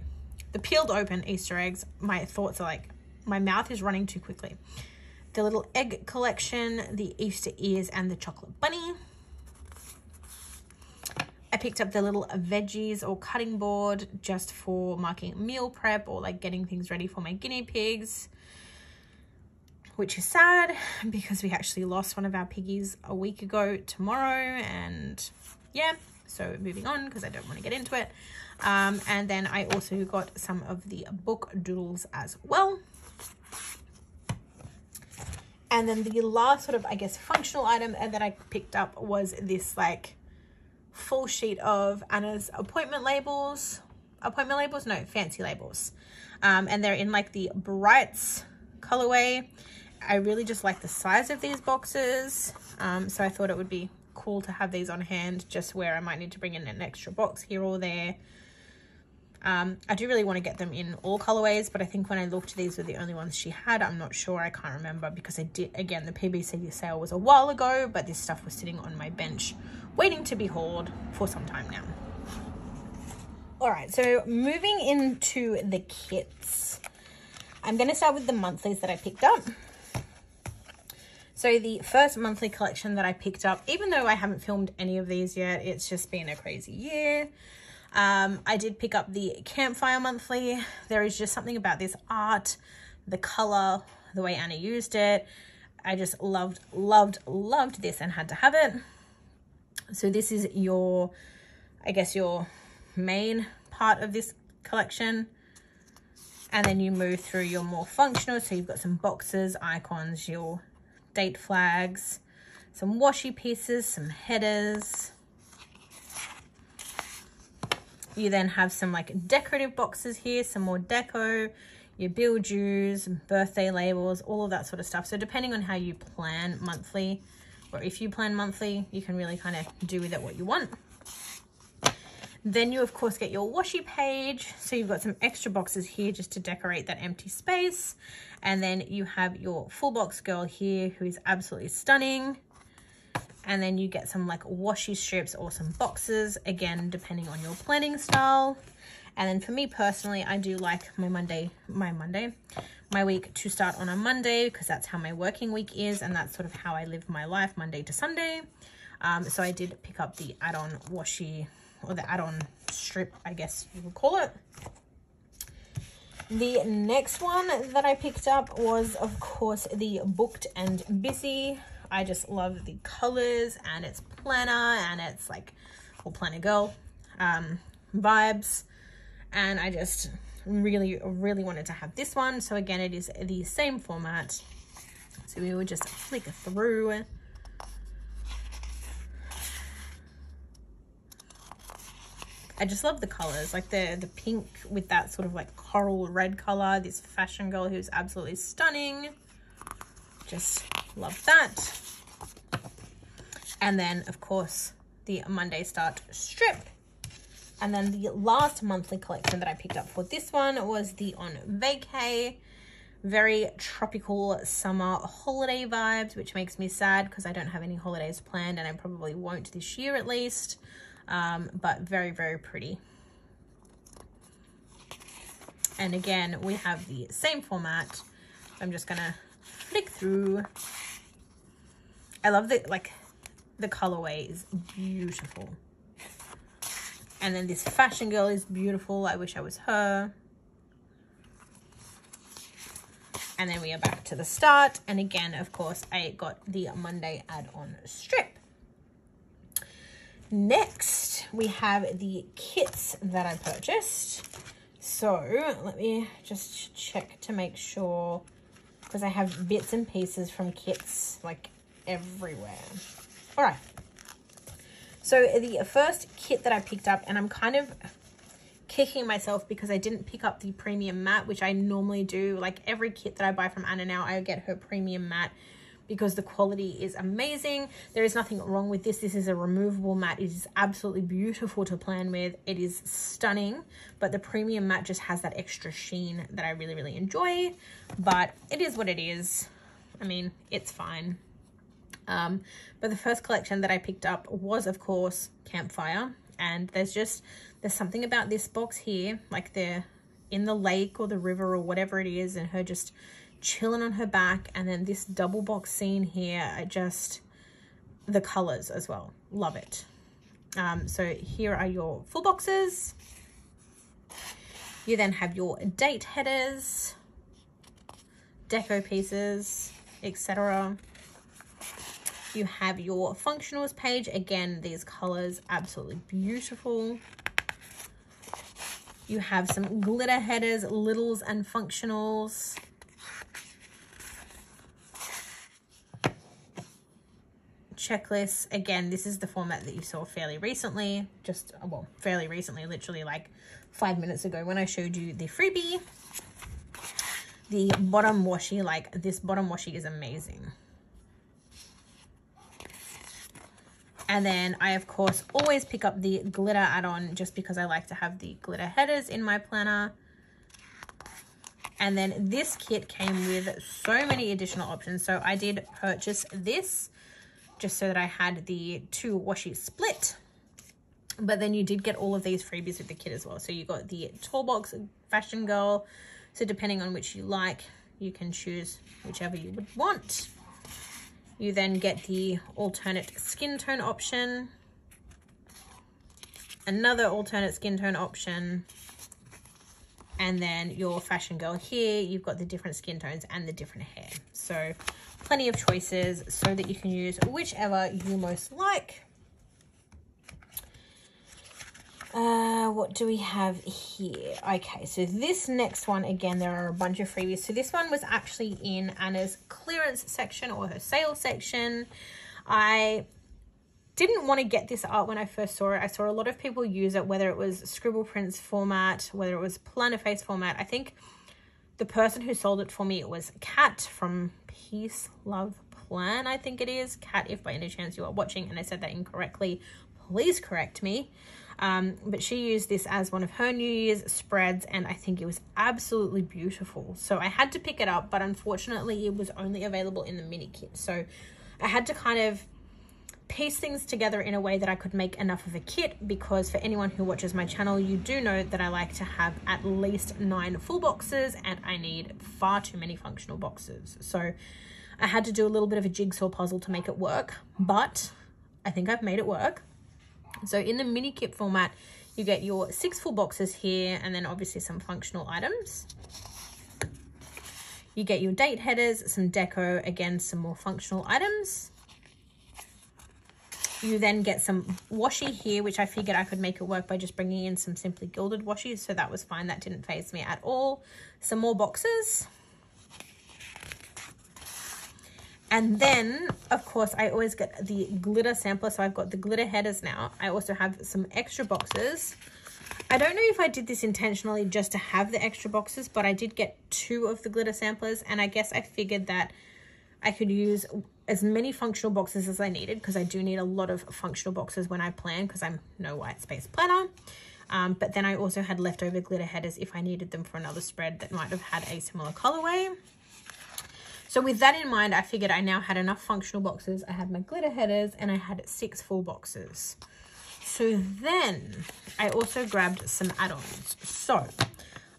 the peeled open Easter eggs. My thoughts are like, my mouth is running too quickly. The little egg collection, the Easter ears, and the chocolate bunny. I picked up the little veggies or cutting board just for marking meal prep or like getting things ready for my guinea pigs, which is sad because we actually lost one of our piggies a week ago tomorrow. And yeah, so moving on because I don't want to get into it. And then I also got some of the book doodles as well. And then the last sort of, I guess, functional item that I picked up was this like full sheet of Anna's fancy labels. And they're in like the Brights colorway. I really just like the size of these boxes. So I thought it would be cool to have these on hand just where I might need to bring in an extra box here or there. I do really want to get them in all colorways, but I think when I looked, these were the only ones she had. I'm not sure. I can't remember because I did, again, the PBC sale was a while ago, but this stuff was sitting on my bench waiting to be hauled for some time now. All right, so moving into the kits. I'm going to start with the monthlies that I picked up. So the first monthly collection that I picked up, even though I haven't filmed any of these yet, it's just been a crazy year. I did pick up the Campfire monthly. There is just something about this art, the color, the way Anna used it. I just loved this and had to have it. So this is your, I guess, your main part of this collection. And then you move through your more functional. So you've got some boxes, icons, your date flags, some washi pieces, some headers. You then have some like decorative boxes here, some more deco, your bill dues, birthday labels, all of that sort of stuff. So depending on how you plan monthly, or if you plan monthly, you can really kind of do with it what you want. Then you of course get your washi page. So you've got some extra boxes here just to decorate that empty space. And then you have your full box girl here who is absolutely stunning. And then you get some like washi strips or some boxes, again, depending on your planning style. And then for me personally, I do like my week to start on a Monday because that's how my working week is. And that's sort of how I live my life, Monday to Sunday. So I did pick up the add-on washi or the add-on strip, I guess you would call it. The next one that I picked up was, of course, the Booked and Busy. I just love the colors and it's planner and it's like, well, planner girl vibes. And I just really wanted to have this one. So again, it is the same format. So we will just flick through. I just love the colors, like the pink with that sort of like coral red color, this fashion girl who's absolutely stunning. Just love that. And then of course the Monday start strip. And then the last monthly collection that I picked up for this one was the On Vacay. Very tropical summer holiday vibes, which makes me sad because I don't have any holidays planned and I probably won't this year at least. But very pretty. And again, we have the same format. I'm just gonna flick through. I love that, like the colorway is beautiful. And then this fashion girl is beautiful. I wish I was her. And then we are back to the start. And again, of course, I got the Monday add-on strip. Next, we have the kits that I purchased. So let me just check to make sure, because I have bits and pieces from kits like everywhere. All right. So the first kit that I picked up, and I'm kind of kicking myself because I didn't pick up the premium mat, which I normally do. Like every kit that I buy from Anna now, I get her premium mat because the quality is amazing. There is nothing wrong with this. This is a removable mat. It is absolutely beautiful to plan with. It is stunning, but the premium mat just has that extra sheen that I really enjoy, but it is what it is. I mean, it's fine. But the first collection that I picked up was, of course, Campfire. And there's something about this box here, like they're in the lake or the river or whatever it is, and her just chilling on her back. And then this double box scene here, the colors as well, love it. So here are your full boxes. You then have your date headers, deco pieces, etc. You have your functionals page. Again, these colors, absolutely beautiful. You have some glitter headers, littles and functionals. Checklists. Again, this is the format that you saw fairly recently. Just, well, fairly recently, literally like 5 minutes ago when I showed you the freebie. The bottom washi, like this bottom washi is amazing. And then I, of course, always pick up the glitter add-on just because I like to have the glitter headers in my planner. And then this kit came with so many additional options. So I did purchase this just so that I had the two washi split. But then you did get all of these freebies with the kit as well. So you got the tall box fashion girl. So depending on which you like, you can choose whichever you would want. You then get the alternate skin tone option, another alternate skin tone option, and then your fashion girl here. You've got the different skin tones and the different hair. So plenty of choices so that you can use whichever you most like. What do we have here? Okay, so this next one, again, there are a bunch of freebies. So this one was actually in Anna's clearance section or her sale section. I didn't want to get this art when I first saw it. I saw a lot of people use it, whether it was Scribble Prints format, whether it was Planner Face format. I think the person who sold it for me was Kat from Peace Love Plan, I think it is. Kat, if by any chance you are watching and I said that incorrectly, please correct me. But she used this as one of her New Year's spreads, and I think it was absolutely beautiful. So I had to pick it up, but unfortunately it was only available in the mini kit. So I had to kind of piece things together in a way that I could make enough of a kit, because for anyone who watches my channel, you do know that I like to have at least 9 full boxes, and I need far too many functional boxes. So I had to do a little bit of a jigsaw puzzle to make it work, but I think I've made it work. So in the mini kit format, you get your 6 full boxes here, and then obviously some functional items. You get your date headers, some deco, again, some more functional items. You then get some washi here, which I figured I could make it work by just bringing in some Simply Gilded washi. So that was fine. That didn't faze me at all. Some more boxes. And then, of course, I always get the glitter sampler. So I've got the glitter headers now. I also have some extra boxes. I don't know if I did this intentionally just to have the extra boxes, but I did get 2 of the glitter samplers. And I guess I figured that I could use as many functional boxes as I needed, because I do need a lot of functional boxes when I plan, because I'm no white space planner. But then I also had leftover glitter headers if I needed them for another spread that might have had a similar colorway. So with that in mind, I figured I now had enough functional boxes. I had my glitter headers and I had 6 full boxes. So then I also grabbed some add-ons. So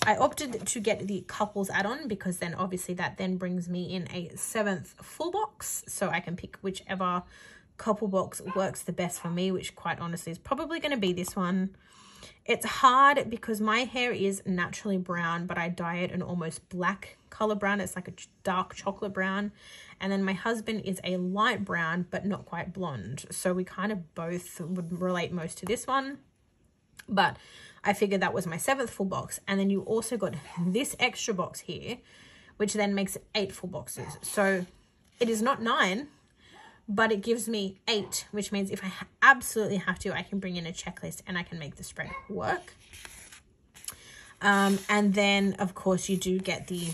I opted to get the couples add-on, because then obviously that then brings me in a 7th full box. So I can pick whichever couple box works the best for me, which quite honestly is probably going to be this one. It's hard because my hair is naturally brown, but I dye it an almost black color brown. It's like a dark chocolate brown. And then my husband is a light brown, but not quite blonde. So we kind of both would relate most to this one. But I figured that was my 7th full box. And then you also got this extra box here, which then makes it 8 full boxes. So it is not 9. But it gives me 8, which means if I absolutely have to, I can bring in a checklist and I can make the spread work. And then, of course, you do get the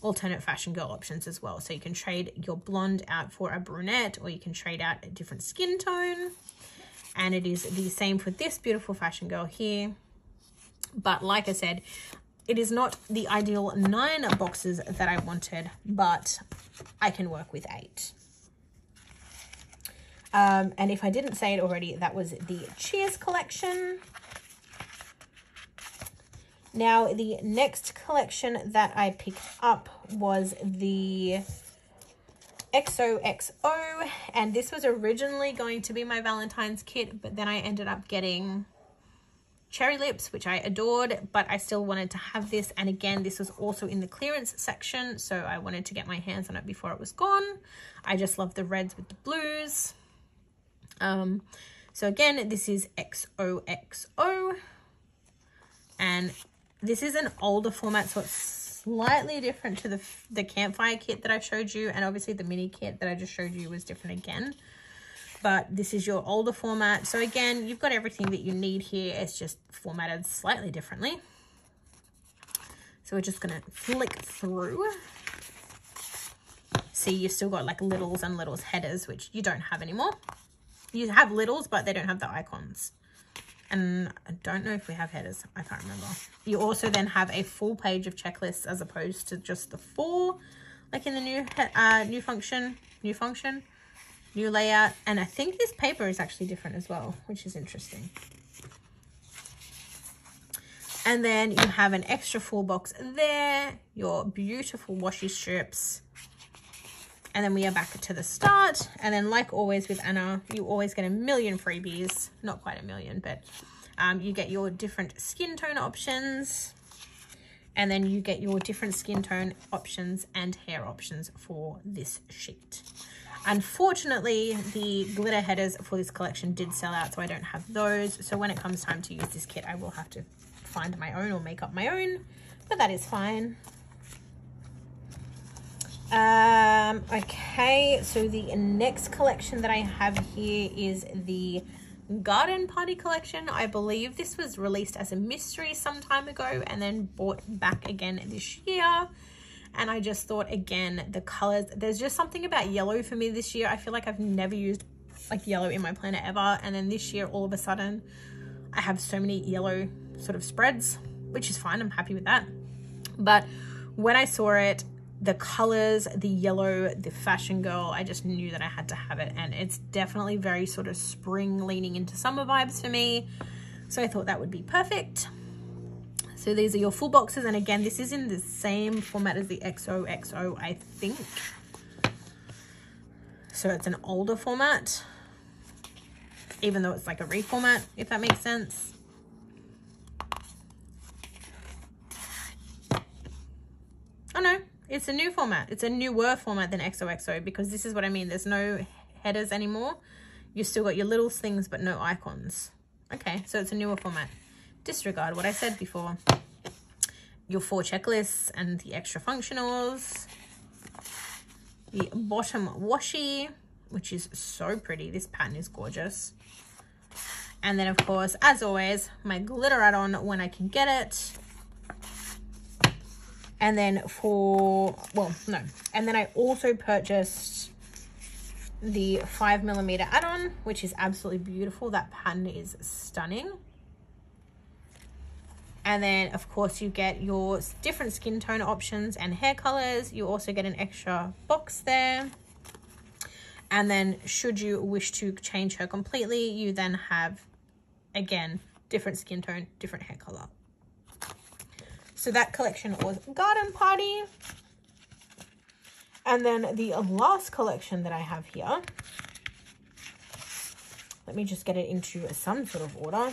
alternate fashion girl options as well. So you can trade your blonde out for a brunette, or you can trade out a different skin tone. And it is the same for this beautiful fashion girl here. But like I said, it is not the ideal 9 boxes that I wanted, but I can work with 8. And if I didn't say it already, that was the Cheers collection. Now, the next collection that I picked up was the XOXO, and this was originally going to be my Valentine's kit, but then I ended up getting Cherry Lips, which I adored, but I still wanted to have this. And again, this was also in the clearance section, so I wanted to get my hands on it before it was gone. I just love the reds with the blues. So again, this is XOXO, and this is an older format, so it's slightly different to the campfire kit that I showed you, and obviously the mini kit that I just showed you was different again, but this is your older format. So again, you've got everything that you need here, it's just formatted slightly differently. So we're just gonna flick through. See, you've still got like littles and littles headers, which you don't have anymore. You have littles, but they don't have the icons. And I don't know if we have headers. I can't remember. You also then have a full page of checklists as opposed to just the four, like in the new layout. And I think this paper is actually different as well, which is interesting. And then you have an extra full box there, your beautiful washi strips. And then we are back to the start. And then like always with Anna, you always get a million freebies. Not quite a million, but you get your different skin tone options. And then you get your different skin tone options and hair options for this sheet. Unfortunately, the glitter headers for this collection did sell out, so I don't have those. So when it comes time to use this kit, I will have to find my own or make up my own, but that is fine. Okay, so the next collection that I have here is the Garden Party collection. I believe this was released as a mystery some time ago and then bought back again this year. And I just thought, again, the colors, there's just something about yellow for me this year. I feel like I've never used like yellow in my planner ever, and then this year all of a sudden I have so many yellow sort of spreads, which is fine, I'm happy with that. But when I saw it, the colors, the yellow, the fashion girl, I just knew that I had to have it. And it's definitely very sort of spring leaning into summer vibes for me. So I thought that would be perfect. So these are your full boxes. And again, this is in the same format as the XOXO, I think. So it's an older format, even though it's like a reformat, if that makes sense. Oh no. It's a new format. It's a newer format than XOXO, because this is what I mean. There's no headers anymore. You've still got your little things, but no icons. Okay, so it's a newer format. Disregard what I said before. Your four checklists and the extra functionals. The bottom washi, which is so pretty. This pattern is gorgeous. And then, of course, as always, my glitter add-on when I can get it. And then I also purchased the 5mm add-on, which is absolutely beautiful. That pattern is stunning. And then, of course, you get your different skin tone options and hair colors. You also get an extra box there. And then, should you wish to change her completely, you then have, again, different skin tone, different hair color. So that collection was Garden Party. And then the last collection that I have here, let me just get it into some sort of order.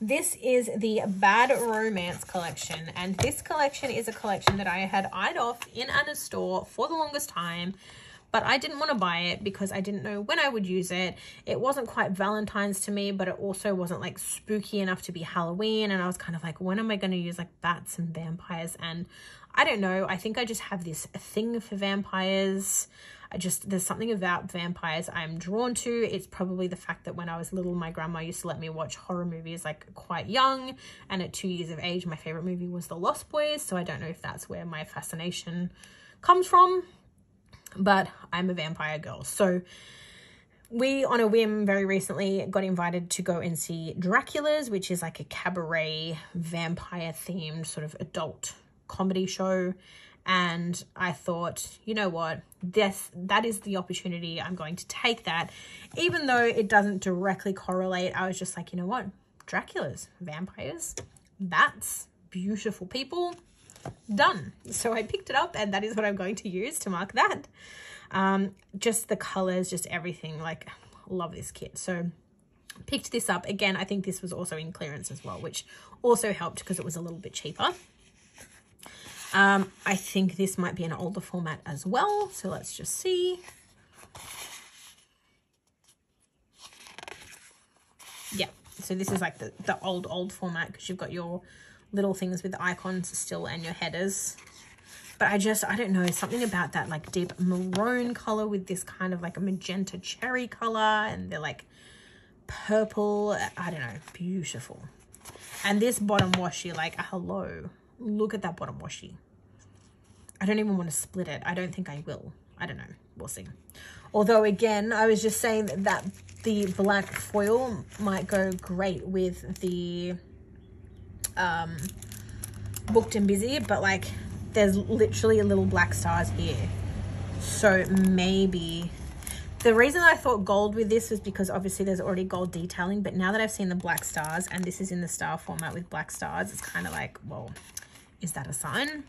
This is the Bad Romance collection. And this collection is a collection that I had eyed off in Anna's store for the longest time, but I didn't want to buy it because I didn't know when I would use it. It wasn't quite Valentine's to me, but it also wasn't like spooky enough to be Halloween. And I was kind of like, when am I going to use like bats and vampires? And I don't know. I think I just have this thing for vampires. There's something about vampires I'm drawn to. It's probably the fact that when I was little, my grandma used to let me watch horror movies like quite young. And at 2 years of age, my favorite movie was The Lost Boys. So I don't know if that's where my fascination comes from. But I'm a vampire girl. So we, on a whim, very recently got invited to go and see Dracula's, which is like a cabaret vampire themed sort of adult comedy show. And I thought, you know what, that is the opportunity. I'm going to take that. Even though it doesn't directly correlate, I was just like, you know what, Dracula's, vampires, bats, beautiful people. done. So I picked it up and that is what I'm going to use to mark that. Just the colors, just everything, like, love this kit. So picked this up again. I think this was also in clearance as well, which also helped because it was a little bit cheaper. I think this might be an older format as well. So let's just see. Yeah, so this is like the old format, because you've got your little things with icons still and your headers. But I don't know, something about that like deep maroon color with this kind of like a magenta cherry color, and they're like purple. I don't know, beautiful. And this bottom washi, like, hello. Look at that bottom washi. I don't even want to split it. I don't think I will. I don't know. We'll see. Although, again, I was just saying that the black foil might go great with the Booked and Busy, but like there's literally little black stars here. So maybe the reason I thought gold with this was because obviously there's already gold detailing, but now that I've seen the black stars and this is in the star format with black stars, it's kind of like, well, is that a sign?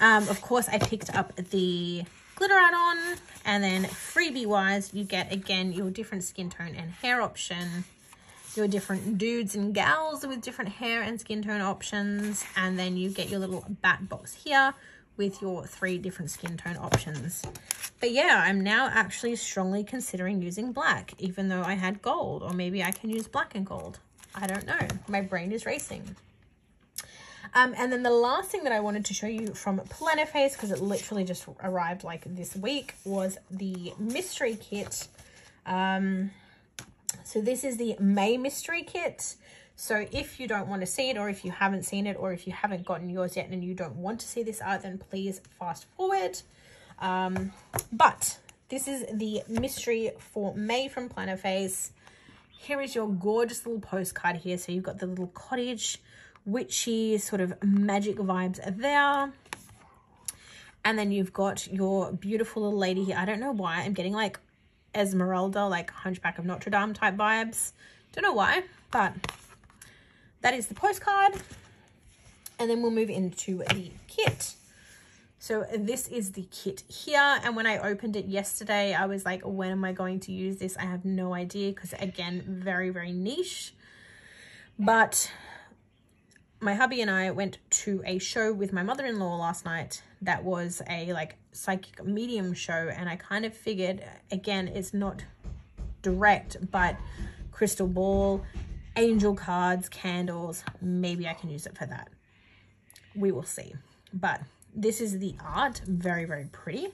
Of course, I picked up the glitter add-on, and then freebie-wise, you get, again, your different skin tone and hair option, your different dudes and gals with different hair and skin tone options, and then you get your little bat box here with your 3 different skin tone options. But yeah, I'm now actually strongly considering using black, even though I had gold, or maybe I can use black and gold. I don't know. My brain is racing. And then the last thing that I wanted to show you from Planner Face, because it literally just arrived like this week, was the mystery kit. So this is the May mystery kit. So if you don't want to see it, or if you haven't seen it, or if you haven't gotten yours yet and you don't want to see this art, then please fast forward. But this is the mystery for May from Planner Face. Here is your gorgeous little postcard here. So you've got the little cottage, witchy sort of magic vibes are there, and then you've got your beautiful little lady here. I don't know why I'm getting like Esmeralda, like Hunchback of Notre Dame type vibes, don't know why, but that is the postcard. And then we'll move into the kit. So this is the kit here, and when I opened it yesterday, I was like, when am I going to use this? I have no idea, because again, very, very niche. But my hubby and I went to a show with my mother-in-law last night that was a like psychic medium show, and I kind of figured, again, it's not direct, but crystal ball, angel cards, candles, maybe I can use it for that. We will see. But this is the art, very, very pretty.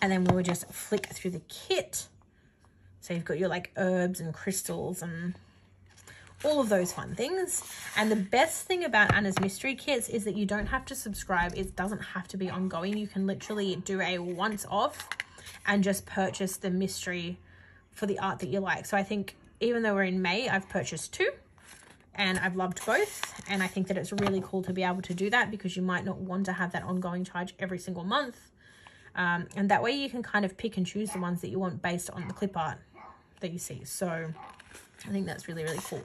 And then we will just flick through the kit. So you've got your like herbs and crystals and all of those fun things. And the best thing about Anna's mystery kits is that you don't have to subscribe. It doesn't have to be ongoing. You can literally do a once off and just purchase the mystery for the art that you like. So I think even though we're in May, I've purchased 2 and I've loved both. And I think that it's really cool to be able to do that, because you might not want to have that ongoing charge every single month. And that way you can kind of pick and choose the ones that you want based on the clip art that you see. So I think that's really, really cool.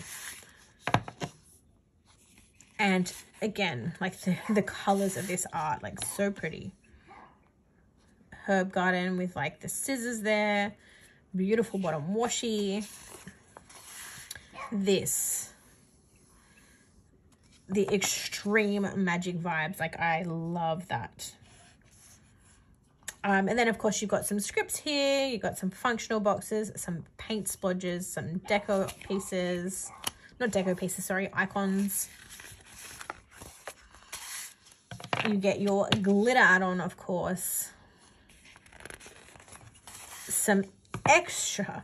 And again, like the colors of this art, like so pretty. Herb garden with like the scissors there. Beautiful bottom washi. This. The extreme magic vibes. Like I love that. And then, of course, you've got some scripts here. You've got some functional boxes, some paint splodges, some deco pieces. Not deco pieces, sorry, icons. You get your glitter add-on, of course. Some extra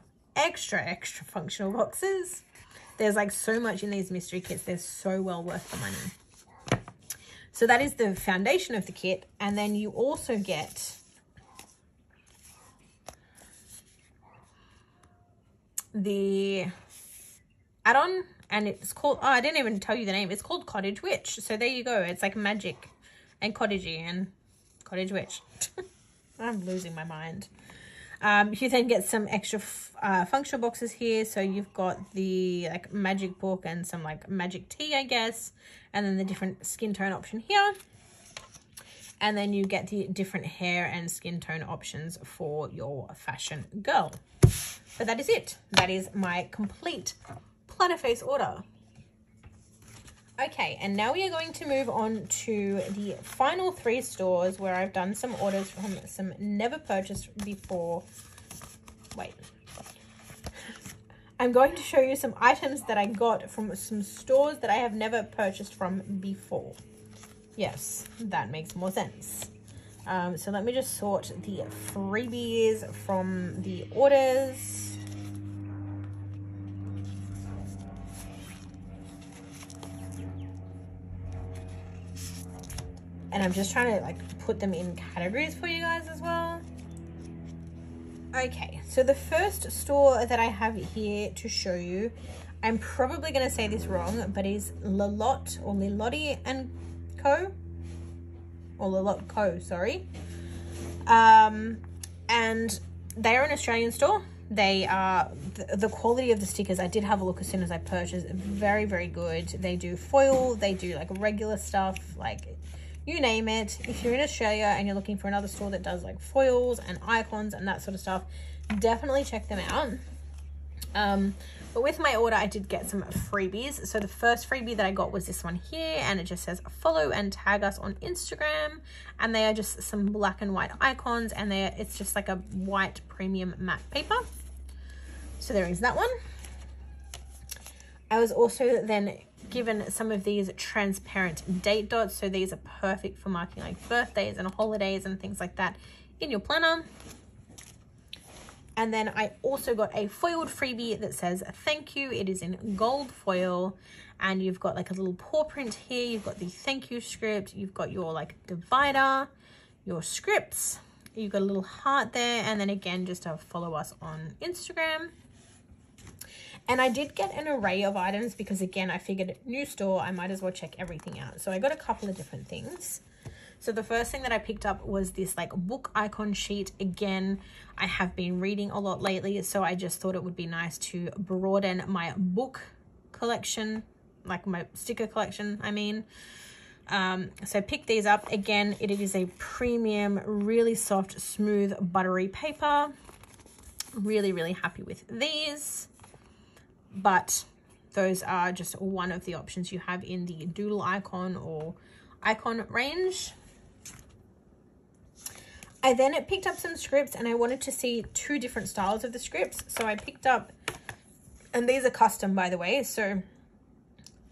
functional boxes. There's, like, so much in these mystery kits. They're so well worth the money. So that is the foundation of the kit. And then you also get the add-on, and it's called, oh, I didn't even tell you the name, it's called Cottage Witch. So there you go, it's like magic and cottagey and Cottage Witch. I'm losing my mind. You then get some extra functional boxes here. So you've got the like magic book and some like magic tea, I guess. And then the different skin tone option here. And then you get the different hair and skin tone options for your fashion girl. But that is it. That is my complete Planner Face order. Okay, and now we are going to move on to the final three stores where I've done some orders from some never purchased before. Wait. I'm going to show you some items that I got from some stores that I have never purchased from before. Yes, that makes more sense. So let me just sort the freebies from the orders. And I'm just trying to like put them in categories for you guys as well. Okay, so the first store that I have here to show you, I'm probably going to say this wrong, but is Lalotte or Lilotti and Co. Or Lalotte Co, sorry. And they are an Australian store. They are, the quality of the stickers, I did have a look as soon as I purchased, very, very good. They do foil, they do like regular stuff, like you name it. If you're in Australia and you're looking for another store that does like foils and icons and that sort of stuff, definitely check them out. But with my order, I did get some freebies. So the first freebie that I got was this one here, and it just says follow and tag us on Instagram. And they are just some black and white icons, and it's just like a white premium matte paper. So there is that one. I was also then given some of these transparent date dots. So these are perfect for marking like birthdays and holidays and things like that in your planner. And then I also got a foiled freebie that says thank you. It is in gold foil, and you've got like a little paw print here. You've got the thank you script. You've got your like divider, your scripts. You've got a little heart there. And then again, just to follow us on Instagram. And I did get an array of items because again, I figured new store, I might as well check everything out. So I got a couple of different things. So the first thing that I picked up was this like book icon sheet. Again, I have been reading a lot lately, so I just thought it would be nice to broaden my book collection, like my sticker collection, I mean. So I picked these up. Again, it is a premium, really soft, smooth, buttery paper. Really, really happy with these. But those are just one of the options you have in the doodle icon or icon range. I then picked up some scripts, and I wanted to see two different styles of the scripts. So I picked up, and these are custom, by the way. So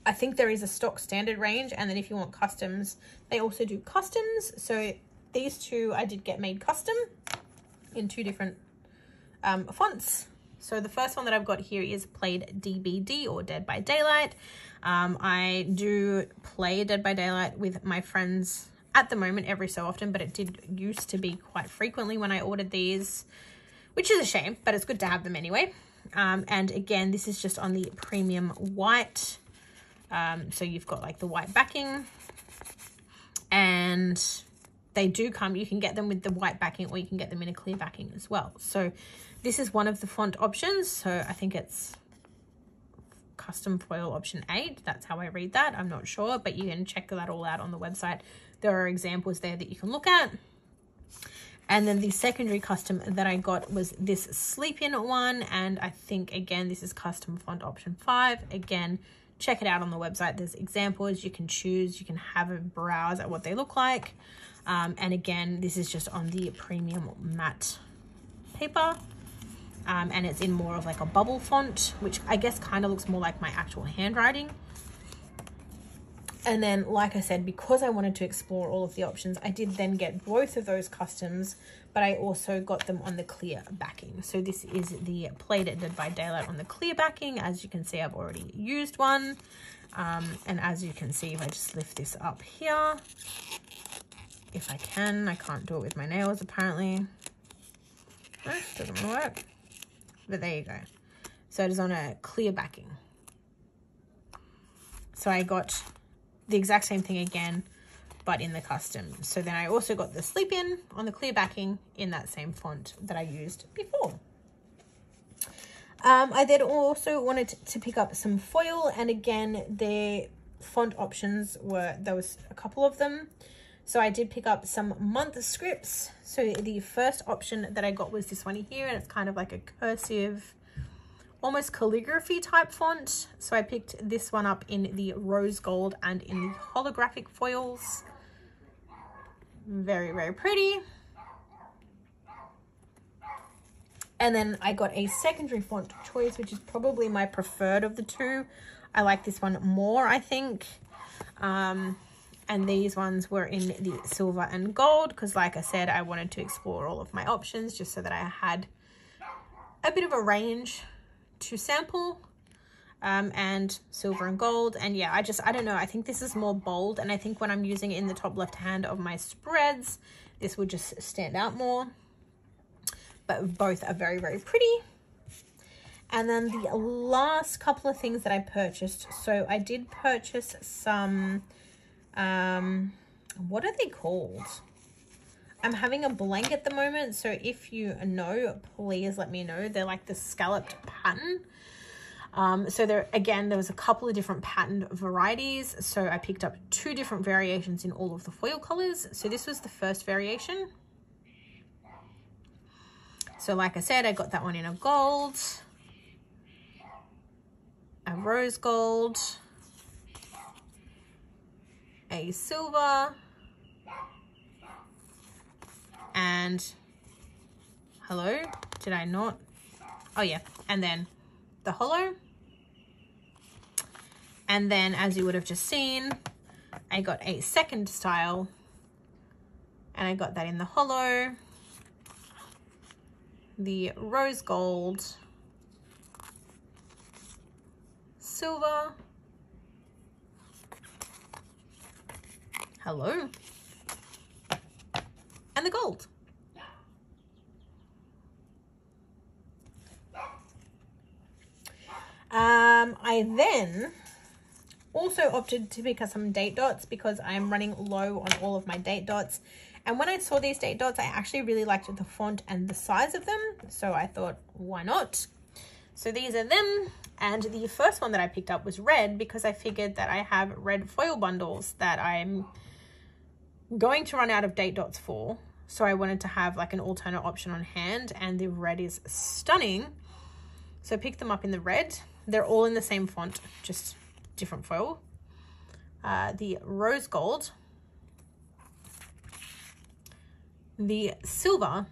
I think there is a stock standard range. And then if you want customs, they also do customs. So these two I did get made custom in two different fonts. So the first one that I've got here is Played DBD or Dead by Daylight. I do play Dead by Daylight with my friends at the moment every so often, but it did used to be quite frequently when I ordered these, which is a shame, but it's good to have them anyway. And again, this is just on the premium white. So you've got like the white backing, and they do come, you can get them with the white backing or you can get them in a clear backing as well. So this is one of the font options. So I think it's custom foil option 8. That's how I read that. I'm not sure, but you can check that all out on the website. There are examples there that you can look at. And then the secondary custom that I got was this Sleep In one. And I think, again, this is custom font option 5. Again, check it out on the website. There's examples you can choose. You can have a browse at what they look like. And again, this is just on the premium matte paper. And it's in more of like a bubble font, which I guess kind of looks more like my actual handwriting. And then, like I said, because I wanted to explore all of the options, I did then get both of those customs, but I also got them on the clear backing. So this is the Played It Dead by Daylight on the clear backing. As you can see, I've already used one. And as you can see, if I just lift this up here, if I can, I can't do it with my nails apparently. No, doesn't work. But there you go. So it is on a clear backing. So I got the exact same thing again, but in the custom. So then I also got the slip in on the clear backing in that same font that I used before. I then also wanted to pick up some foil, and again, their font options were, there was a couple of them. So I did pick up some month scripts. So the first option that I got was this one here, and it's kind of like a cursive, almost calligraphy type font. So I picked this one up in the rose gold and in the holographic foils. Very, very pretty. And then I got a secondary font choice, which is probably my preferred of the two. I like this one more, I think. And these ones were in the silver and gold, because like I said, I wanted to explore all of my options just so that I had a bit of a range to sample, and silver and gold. And yeah, I don't know, I think this is more bold, and I think when I'm using it in the top left hand of my spreads, this will just stand out more. But both are very, very pretty. And then the last couple of things that I purchased. So I did purchase some, what are they called? I'm having a blank at the moment, so if you know, please let me know. They're like the scalloped pattern. So there, again, there was a couple of different patterned varieties. So I picked up two different variations in all of the foil colors. So this was the first variation. So like I said, I got that one in a gold, a rose gold, a silver, and hello, did I not? Oh yeah, and then the holo. And then, as you would have just seen, I got a second style, and I got that in the holo, the rose gold, silver, hello, and the gold. I then also opted to pick up some date dots because I'm running low on all of my date dots. And when I saw these date dots, I actually really liked the font and the size of them. So I thought, why not? So these are them. And the first one that I picked up was red, because I figured that I have red foil bundles that I'm going to run out of date dots for, so I wanted to have like an alternate option on hand, and the red is stunning. So I picked them up in the red. They're all in the same font, just different foil. The rose gold, the silver,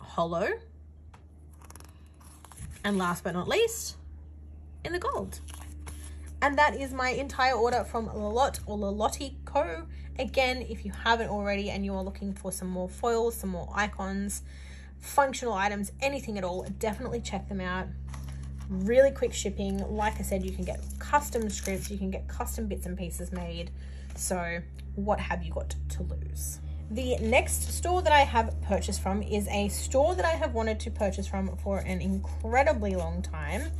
hollow, and last but not least, in the gold. And that is my entire order from Lalot or Lalotti Co. Again, if you haven't already and you are looking for some more foils, some more icons, functional items, anything at all, definitely check them out. Really quick shipping. Like I said, you can get custom scripts, you can get custom bits and pieces made. So what have you got to lose? The next store that I have purchased from is a store that I have wanted to purchase from for an incredibly long time.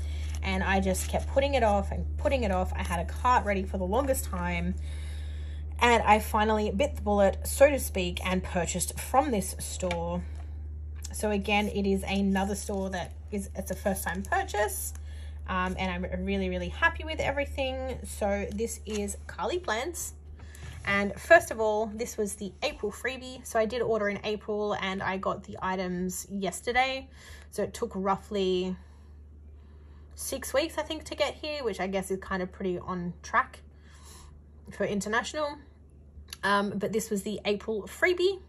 And I just kept putting it off and putting it off. I had a cart ready for the longest time, and I finally bit the bullet, so to speak, and purchased from this store. So again, it is another store that is, it's a first time purchase, and I'm really, really happy with everything. So this is Carlea Plans. And first of all, this was the April freebie. So I did order in April, and I got the items yesterday. So it took roughly 6 weeks, I think, to get here, which I guess is kind of pretty on track for international. But this was the April freebie.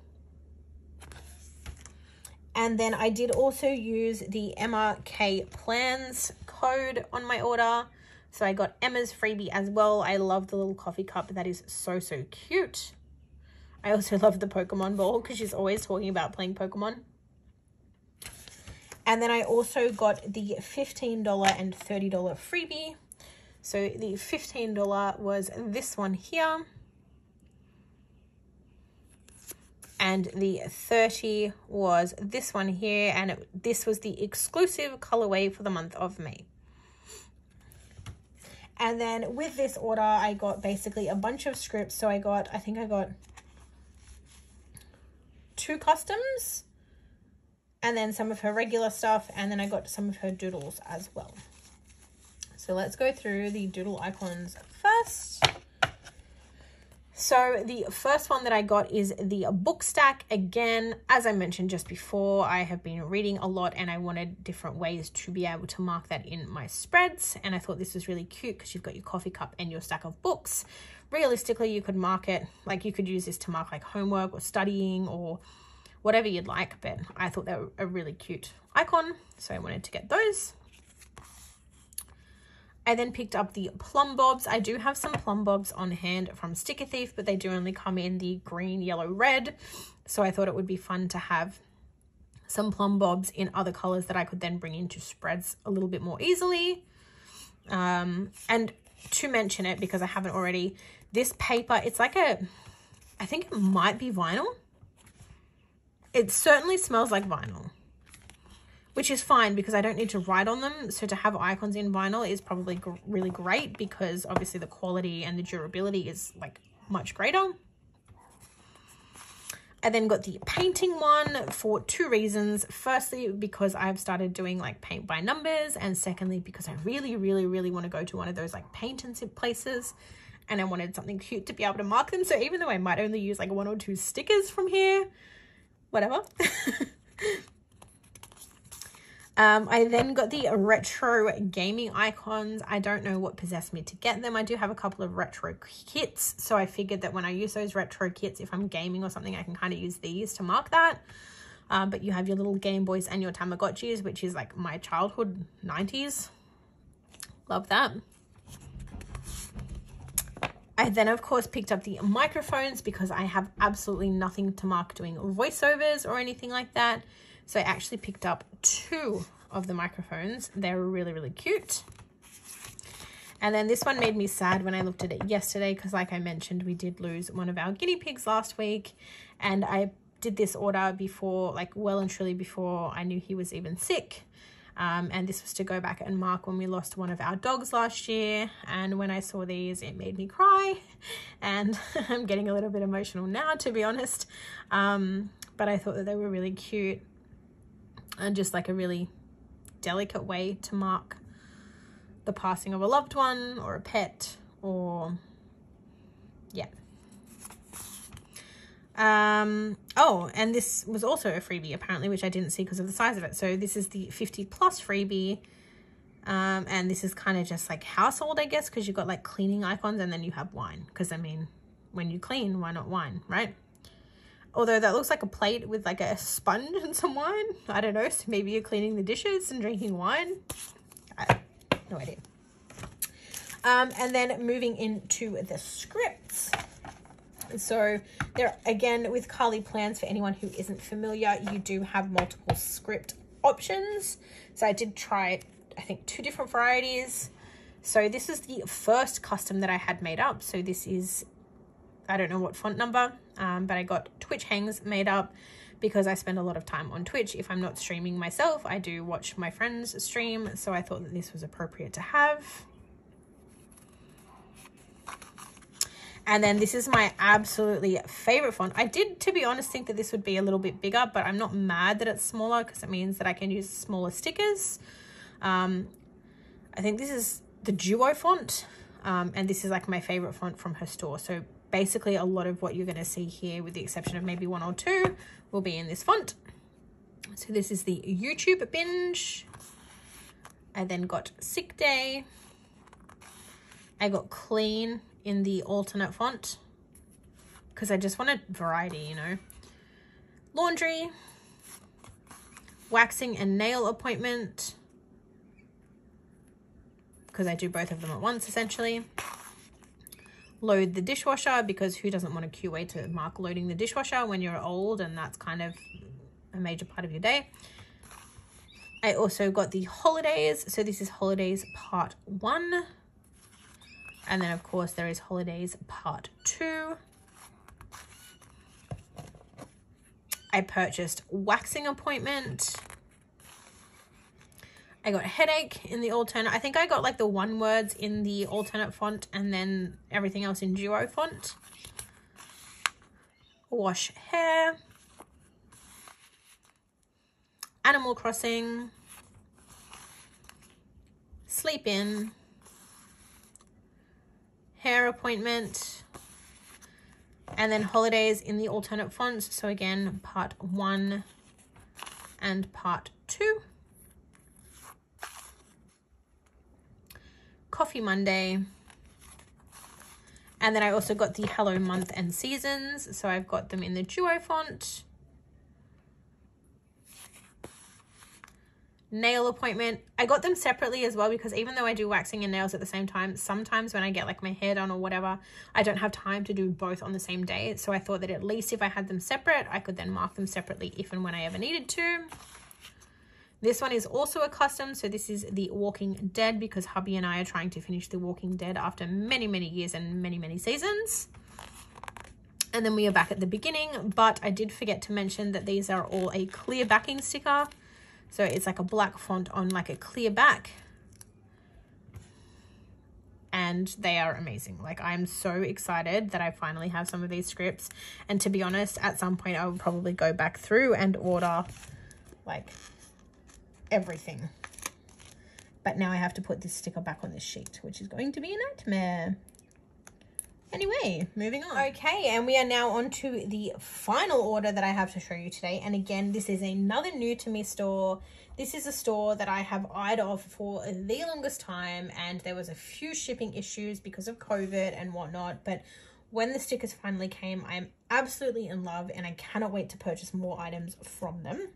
And then I did also use the MRK plans code on my order. So I got Emma's freebie as well. I love the little coffee cup. That is so, so cute. I also love the Pokemon ball, because she's always talking about playing Pokemon. And then I also got the $15 and $30 freebie. So the $15 was this one here, and the $30 was this one here. And this was the exclusive colorway for the month of May. And then with this order, I got basically a bunch of scripts. So I got, I think I got 2 customs and then some of her regular stuff. And then I got some of her doodles as well. So let's go through the doodle icons first. So the first one that I got is the book stack. Again, as I mentioned just before, I have been reading a lot and I wanted different ways to be able to mark that in my spreads. And I thought this was really cute because you've got your coffee cup and your stack of books. Realistically, you could mark it, like you could use this to mark like homework or studying or whatever you'd like. But I thought they were a really cute icon. So I wanted to get those. I then picked up the plum bobs. I do have some plum bobs on hand from Sticker Thief, but they do only come in the green, yellow, red. So I thought it would be fun to have some plum bobs in other colors that I could then bring into spreads a little bit more easily. And to mention it, because I haven't already, this paper, it's like a, I think it might be vinyl. It certainly smells like vinyl, which is fine because I don't need to write on them. So to have icons in vinyl is probably really great because obviously the quality and the durability is like much greater. I then got the painting one for 2 reasons. Firstly, because I've started doing like paint by numbers, and secondly, because I really, really, really want to go to one of those like paint and sip places, and I wanted something cute to be able to mark them. So even though I might only use like 1 or 2 stickers from here, whatever. I then got the retro gaming icons. I don't know what possessed me to get them. I do have a couple of retro kits, so I figured that when I use those retro kits, if I'm gaming or something, I can kind of use these to mark that. But you have your little Game Boys and your Tamagotchis, which is like my childhood 90s. Love that. I then, of course, picked up the microphones because I have absolutely nothing to mark doing voiceovers or anything like that. So I actually picked up 2 of the microphones. They're really, really cute. And then this one made me sad when I looked at it yesterday because, like I mentioned, we did lose one of our guinea pigs last week. And I did this order before, like well and truly before I knew he was even sick. And this was to go back and mark when we lost one of our dogs last year. And when I saw these, it made me cry. And I'm getting a little bit emotional now, to be honest. But I thought that they were really cute. And just like a really delicate way to mark the passing of a loved one or a pet or, yeah. Oh, and this was also a freebie apparently, which I didn't see because of the size of it. So this is the 50+ freebie. And this is kind of just like household, I guess, because you've got like cleaning icons and then you have wine. Because I mean, when you clean, why not wine, right? Although that looks like a plate with like a sponge and some wine. I don't know. So maybe you're cleaning the dishes and drinking wine. No idea. And then moving into the scripts. So there, again, with Carlea Plans, for anyone who isn't familiar, you do have multiple script options. So I did try, I think, 2 different varieties. So this is the first custom that I had made up. So this is, I don't know what font number, but I got Twitch Hangs made up because I spend a lot of time on Twitch. If I'm not streaming myself, I do watch my friends stream. So I thought that this was appropriate to have. And then this is my absolutely favorite font. I did, to be honest, think that this would be a little bit bigger, but I'm not mad that it's smaller because it means that I can use smaller stickers. I think this is the Duo font. And this is like my favorite font from her store. So basically a lot of what you're going to see here, with the exception of maybe 1 or 2, will be in this font. So this is the YouTube binge. I then got sick day. I got clean in the alternate font because I just wanted variety, you know. Laundry, waxing and nail appointment, because I do both of them at once essentially. Load the dishwasher, because who doesn't want a cute way to mark loading the dishwasher when you're old and that's kind of a major part of your day. I also got the holidays. So this is holidays part 1. And then of course there is holidays part 2. I purchased waxing appointment. I got a headache in the alternate. I think I got like the one words in the alternate font and then everything else in duo font. Wash hair. Animal Crossing. Sleep in. Hair appointment. And then holidays in the alternate fonts. So again, part one and part two. Coffee Monday. And then I also got the Hello Month and Seasons. So I've got them in the duo font. Nail appointment. I got them separately as well because even though I do waxing and nails at the same time, sometimes when I get like my hair done or whatever, I don't have time to do both on the same day. So I thought that at least if I had them separate, I could then mark them separately if and when I ever needed to. This one is also a custom, so this is The Walking Dead because hubby and I are trying to finish The Walking Dead after many, many years and many, many seasons. And then we are back at the beginning, but I did forget to mention that these are all a clear backing sticker. So it's like a black font on like a clear back. And they are amazing. Like, I'm so excited that I finally have some of these scripts. And to be honest, at some point I will probably go back through and order like everything, but now I have to put this sticker back on this sheet, which is going to be a nightmare. Anyway, moving on. Okay, and we are now on to the final order that I have to show you today. And again, this is another new to me store. This is a store that I have eyed off for the longest time, and there was a few shipping issues because of COVID and whatnot, but when the stickers finally came, I'm absolutely in love and I cannot wait to purchase more items from them.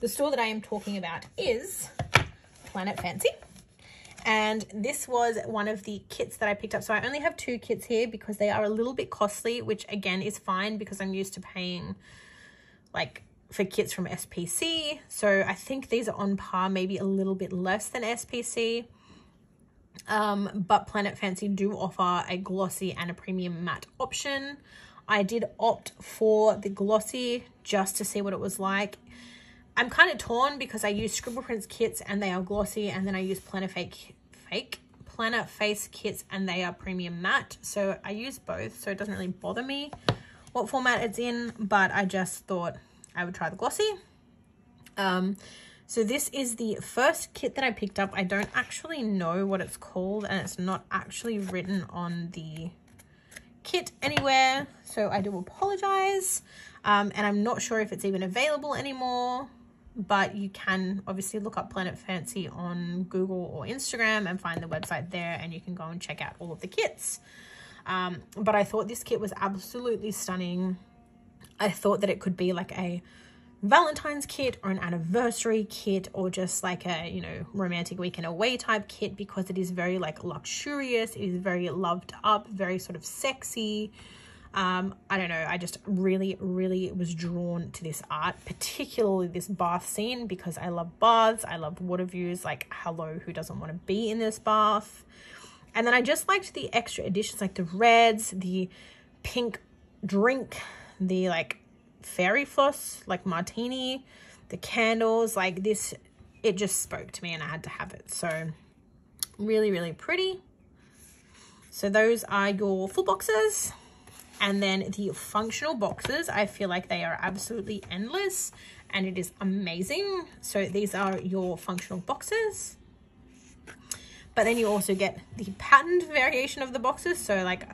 The store that I am talking about is Plan It Fancy, and this was one of the kits that I picked up. So I only have two kits here because they are a little bit costly, which again is fine because I'm used to paying like for kits from SPC. So I think these are on par, maybe a little bit less than SPC. But Plan It Fancy do offer a glossy and a premium matte option. I did opt for the glossy just to see what it was like. I'm kind of torn because I use Scribble Prints kits and they are glossy, and then I use Planner Face kits and they are premium matte. So I use both, so it doesn't really bother me what format it's in, but I just thought I would try the glossy. So this is the first kit that I picked up. I don't actually know what it's called and it's not actually written on the kit anywhere, so I do apologize. And I'm not sure if it's even available anymore, but you can obviously look up Planet Fancy on Google or Instagram and find the website there, and you can go and check out all of the kits. But I thought this kit was absolutely stunning. I thought that it could be like a Valentine's kit or an anniversary kit or just like a, you know, romantic weekend away type kit, because it is very like luxurious, it is very loved up, very sort of sexy. I don't know, I just really was drawn to this art, particularly this bath scene, because I love baths, I love water views. Like, hello, who doesn't want to be in this bath? And then I just liked the extra additions, like the reds, the pink drink, the like fairy floss, like martini, the candles. Like, this, it just spoke to me and I had to have it. So really pretty. So those are your full boxes. And then the functional boxes, I feel like they are absolutely endless and it is amazing. So these are your functional boxes, but then you also get the patterned variation of the boxes, so like,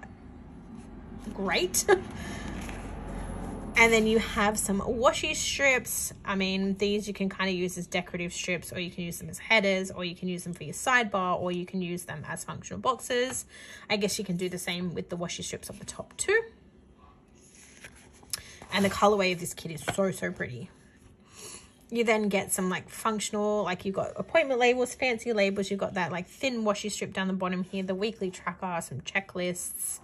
great. And then you have some washi strips. I mean, these you can kind of use as decorative strips, or you can use them as headers, or you can use them for your sidebar, or you can use them as functional boxes. I guess you can do the same with the washi strips on the top too. And the colorway of this kit is so pretty. You then get some like functional, like you've got appointment labels, fancy labels. You've got that like thin washi strip down the bottom here, the weekly tracker, some checklists.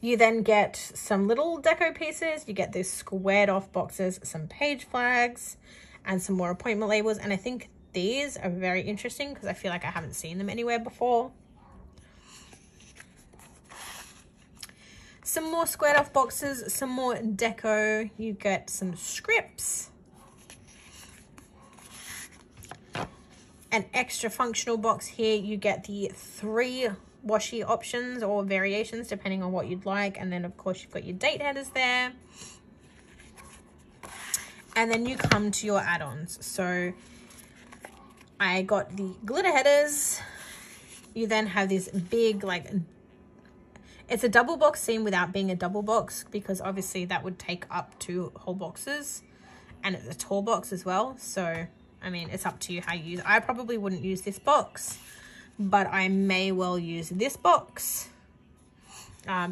You then get some little deco pieces. You get those squared off boxes, some page flags, and some more appointment labels. And I think these are very interesting because I feel like I haven't seen them anywhere before. Some more squared off boxes, some more deco. You get some scripts. an extra functional box here. You get the 3 washi options or variations depending on what you'd like, and then of course you've got your date headers there, and then you come to your add-ons. So I got the glitter headers. You then have this big, like, it's a double box seam without being a double box, because obviously that would take up 2 whole boxes, and it's a tall box as well. So I mean, it's up to you how you use it. I probably wouldn't use this box, but I may well use this box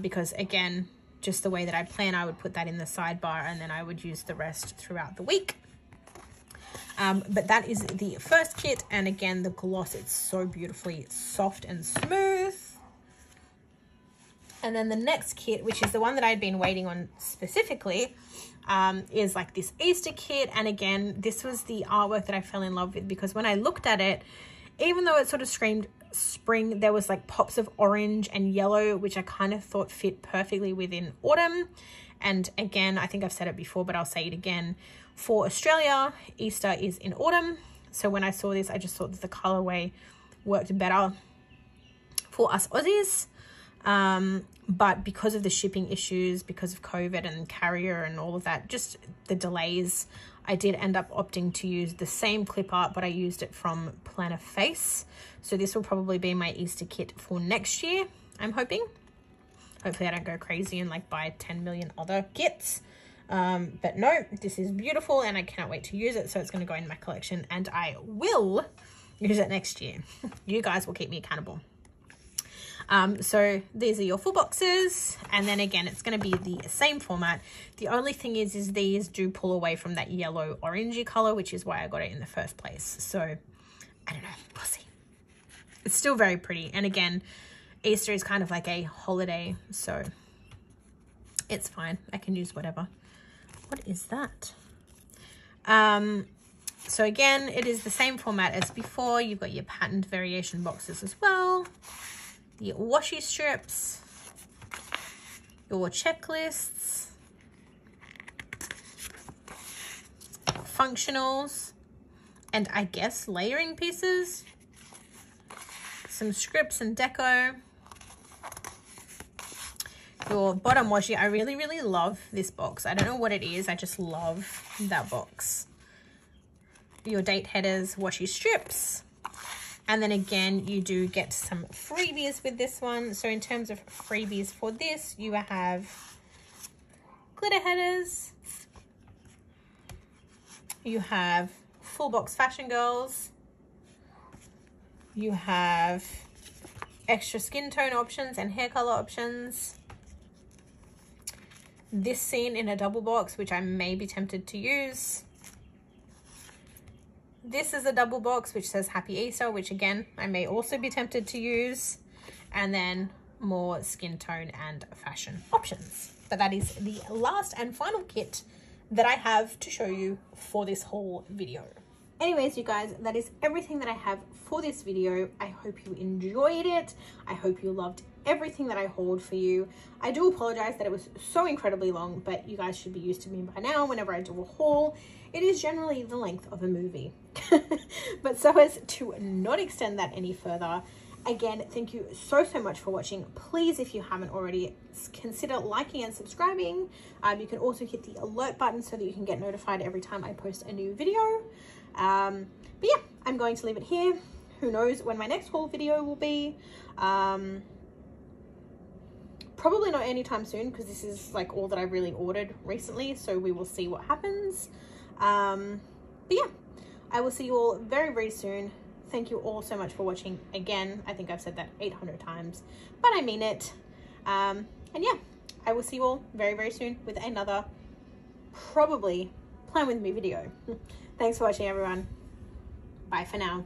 because, again, just the way that I plan, I would put that in the sidebar and then I would use the rest throughout the week. But that is the first kit. And again, the gloss, it's so beautifully soft and smooth. And then the next kit, which is the one that I'd been waiting on specifically, is like this Easter kit. And again, this was the artwork that I fell in love with, because when I looked at it, even though it sort of screamed spring, there was like pops of orange and yellow, which I kind of thought fit perfectly within autumn. And again, I think I've said it before, but I'll say it again. For Australia, Easter is in autumn. So when I saw this, I just thought that the colorway worked better for us Aussies. But because of the shipping issues, because of COVID and carrier and all of that, just the delays, I did end up opting to use the same clip art, but I used it from Planner Face. So this will probably be my Easter kit for next year, I'm hoping. Hopefully I don't go crazy and like buy 10 million other kits. But no, this is beautiful and I cannot wait to use it. So it's going to go in my collection and I will use it next year. You guys will keep me accountable. So these are your full boxes, and then again it's going to be the same format. The only thing is these do pull away from that yellow orangey color, which is why I got it in the first place. So I don't know, we'll see. It's still very pretty, and again, Easter is kind of like a holiday, so it's fine. I can use whatever. What is that? So again, it is the same format as before. You've got your patterned variation boxes as well, the washi strips, your checklists, functionals, and I guess layering pieces, some scripts and deco, your bottom washi. I really, really love this box. I don't know what it is. I just love that box. Your date headers, washi strips. And then again, you do get some freebies with this one. So in terms of freebies for this, you have glitter headers. You have full box fashion girls. You have extra skin tone options and hair color options. This scene in a double box, which I may be tempted to use. This is a double box which says Happy Easter, which again, I may also be tempted to use. And then more skin tone and fashion options. But that is the last and final kit that I have to show you for this whole video. Anyways, you guys, that is everything that I have for this video. I hope you enjoyed it. I hope you loved everything that I hauled for you. I do apologize that it was so incredibly long, but you guys should be used to me by now. Whenever I do a haul, it is generally the length of a movie. But so as to not extend that any further, again, thank you so much for watching. Please, if you haven't already, consider liking and subscribing. You can also hit the alert button so that you can get notified every time I post a new video. But yeah, I'm going to leave it here. Who knows when my next haul video will be. Probably not anytime soon, because this is like all that I really ordered recently, so we will see what happens. But yeah, I will see you all very, very soon. Thank you all so much for watching again. I think I've said that 800 times, but I mean it. And yeah, I will see you all very, very soon with another probably Plan With Me video. Thanks for watching, everyone. Bye for now.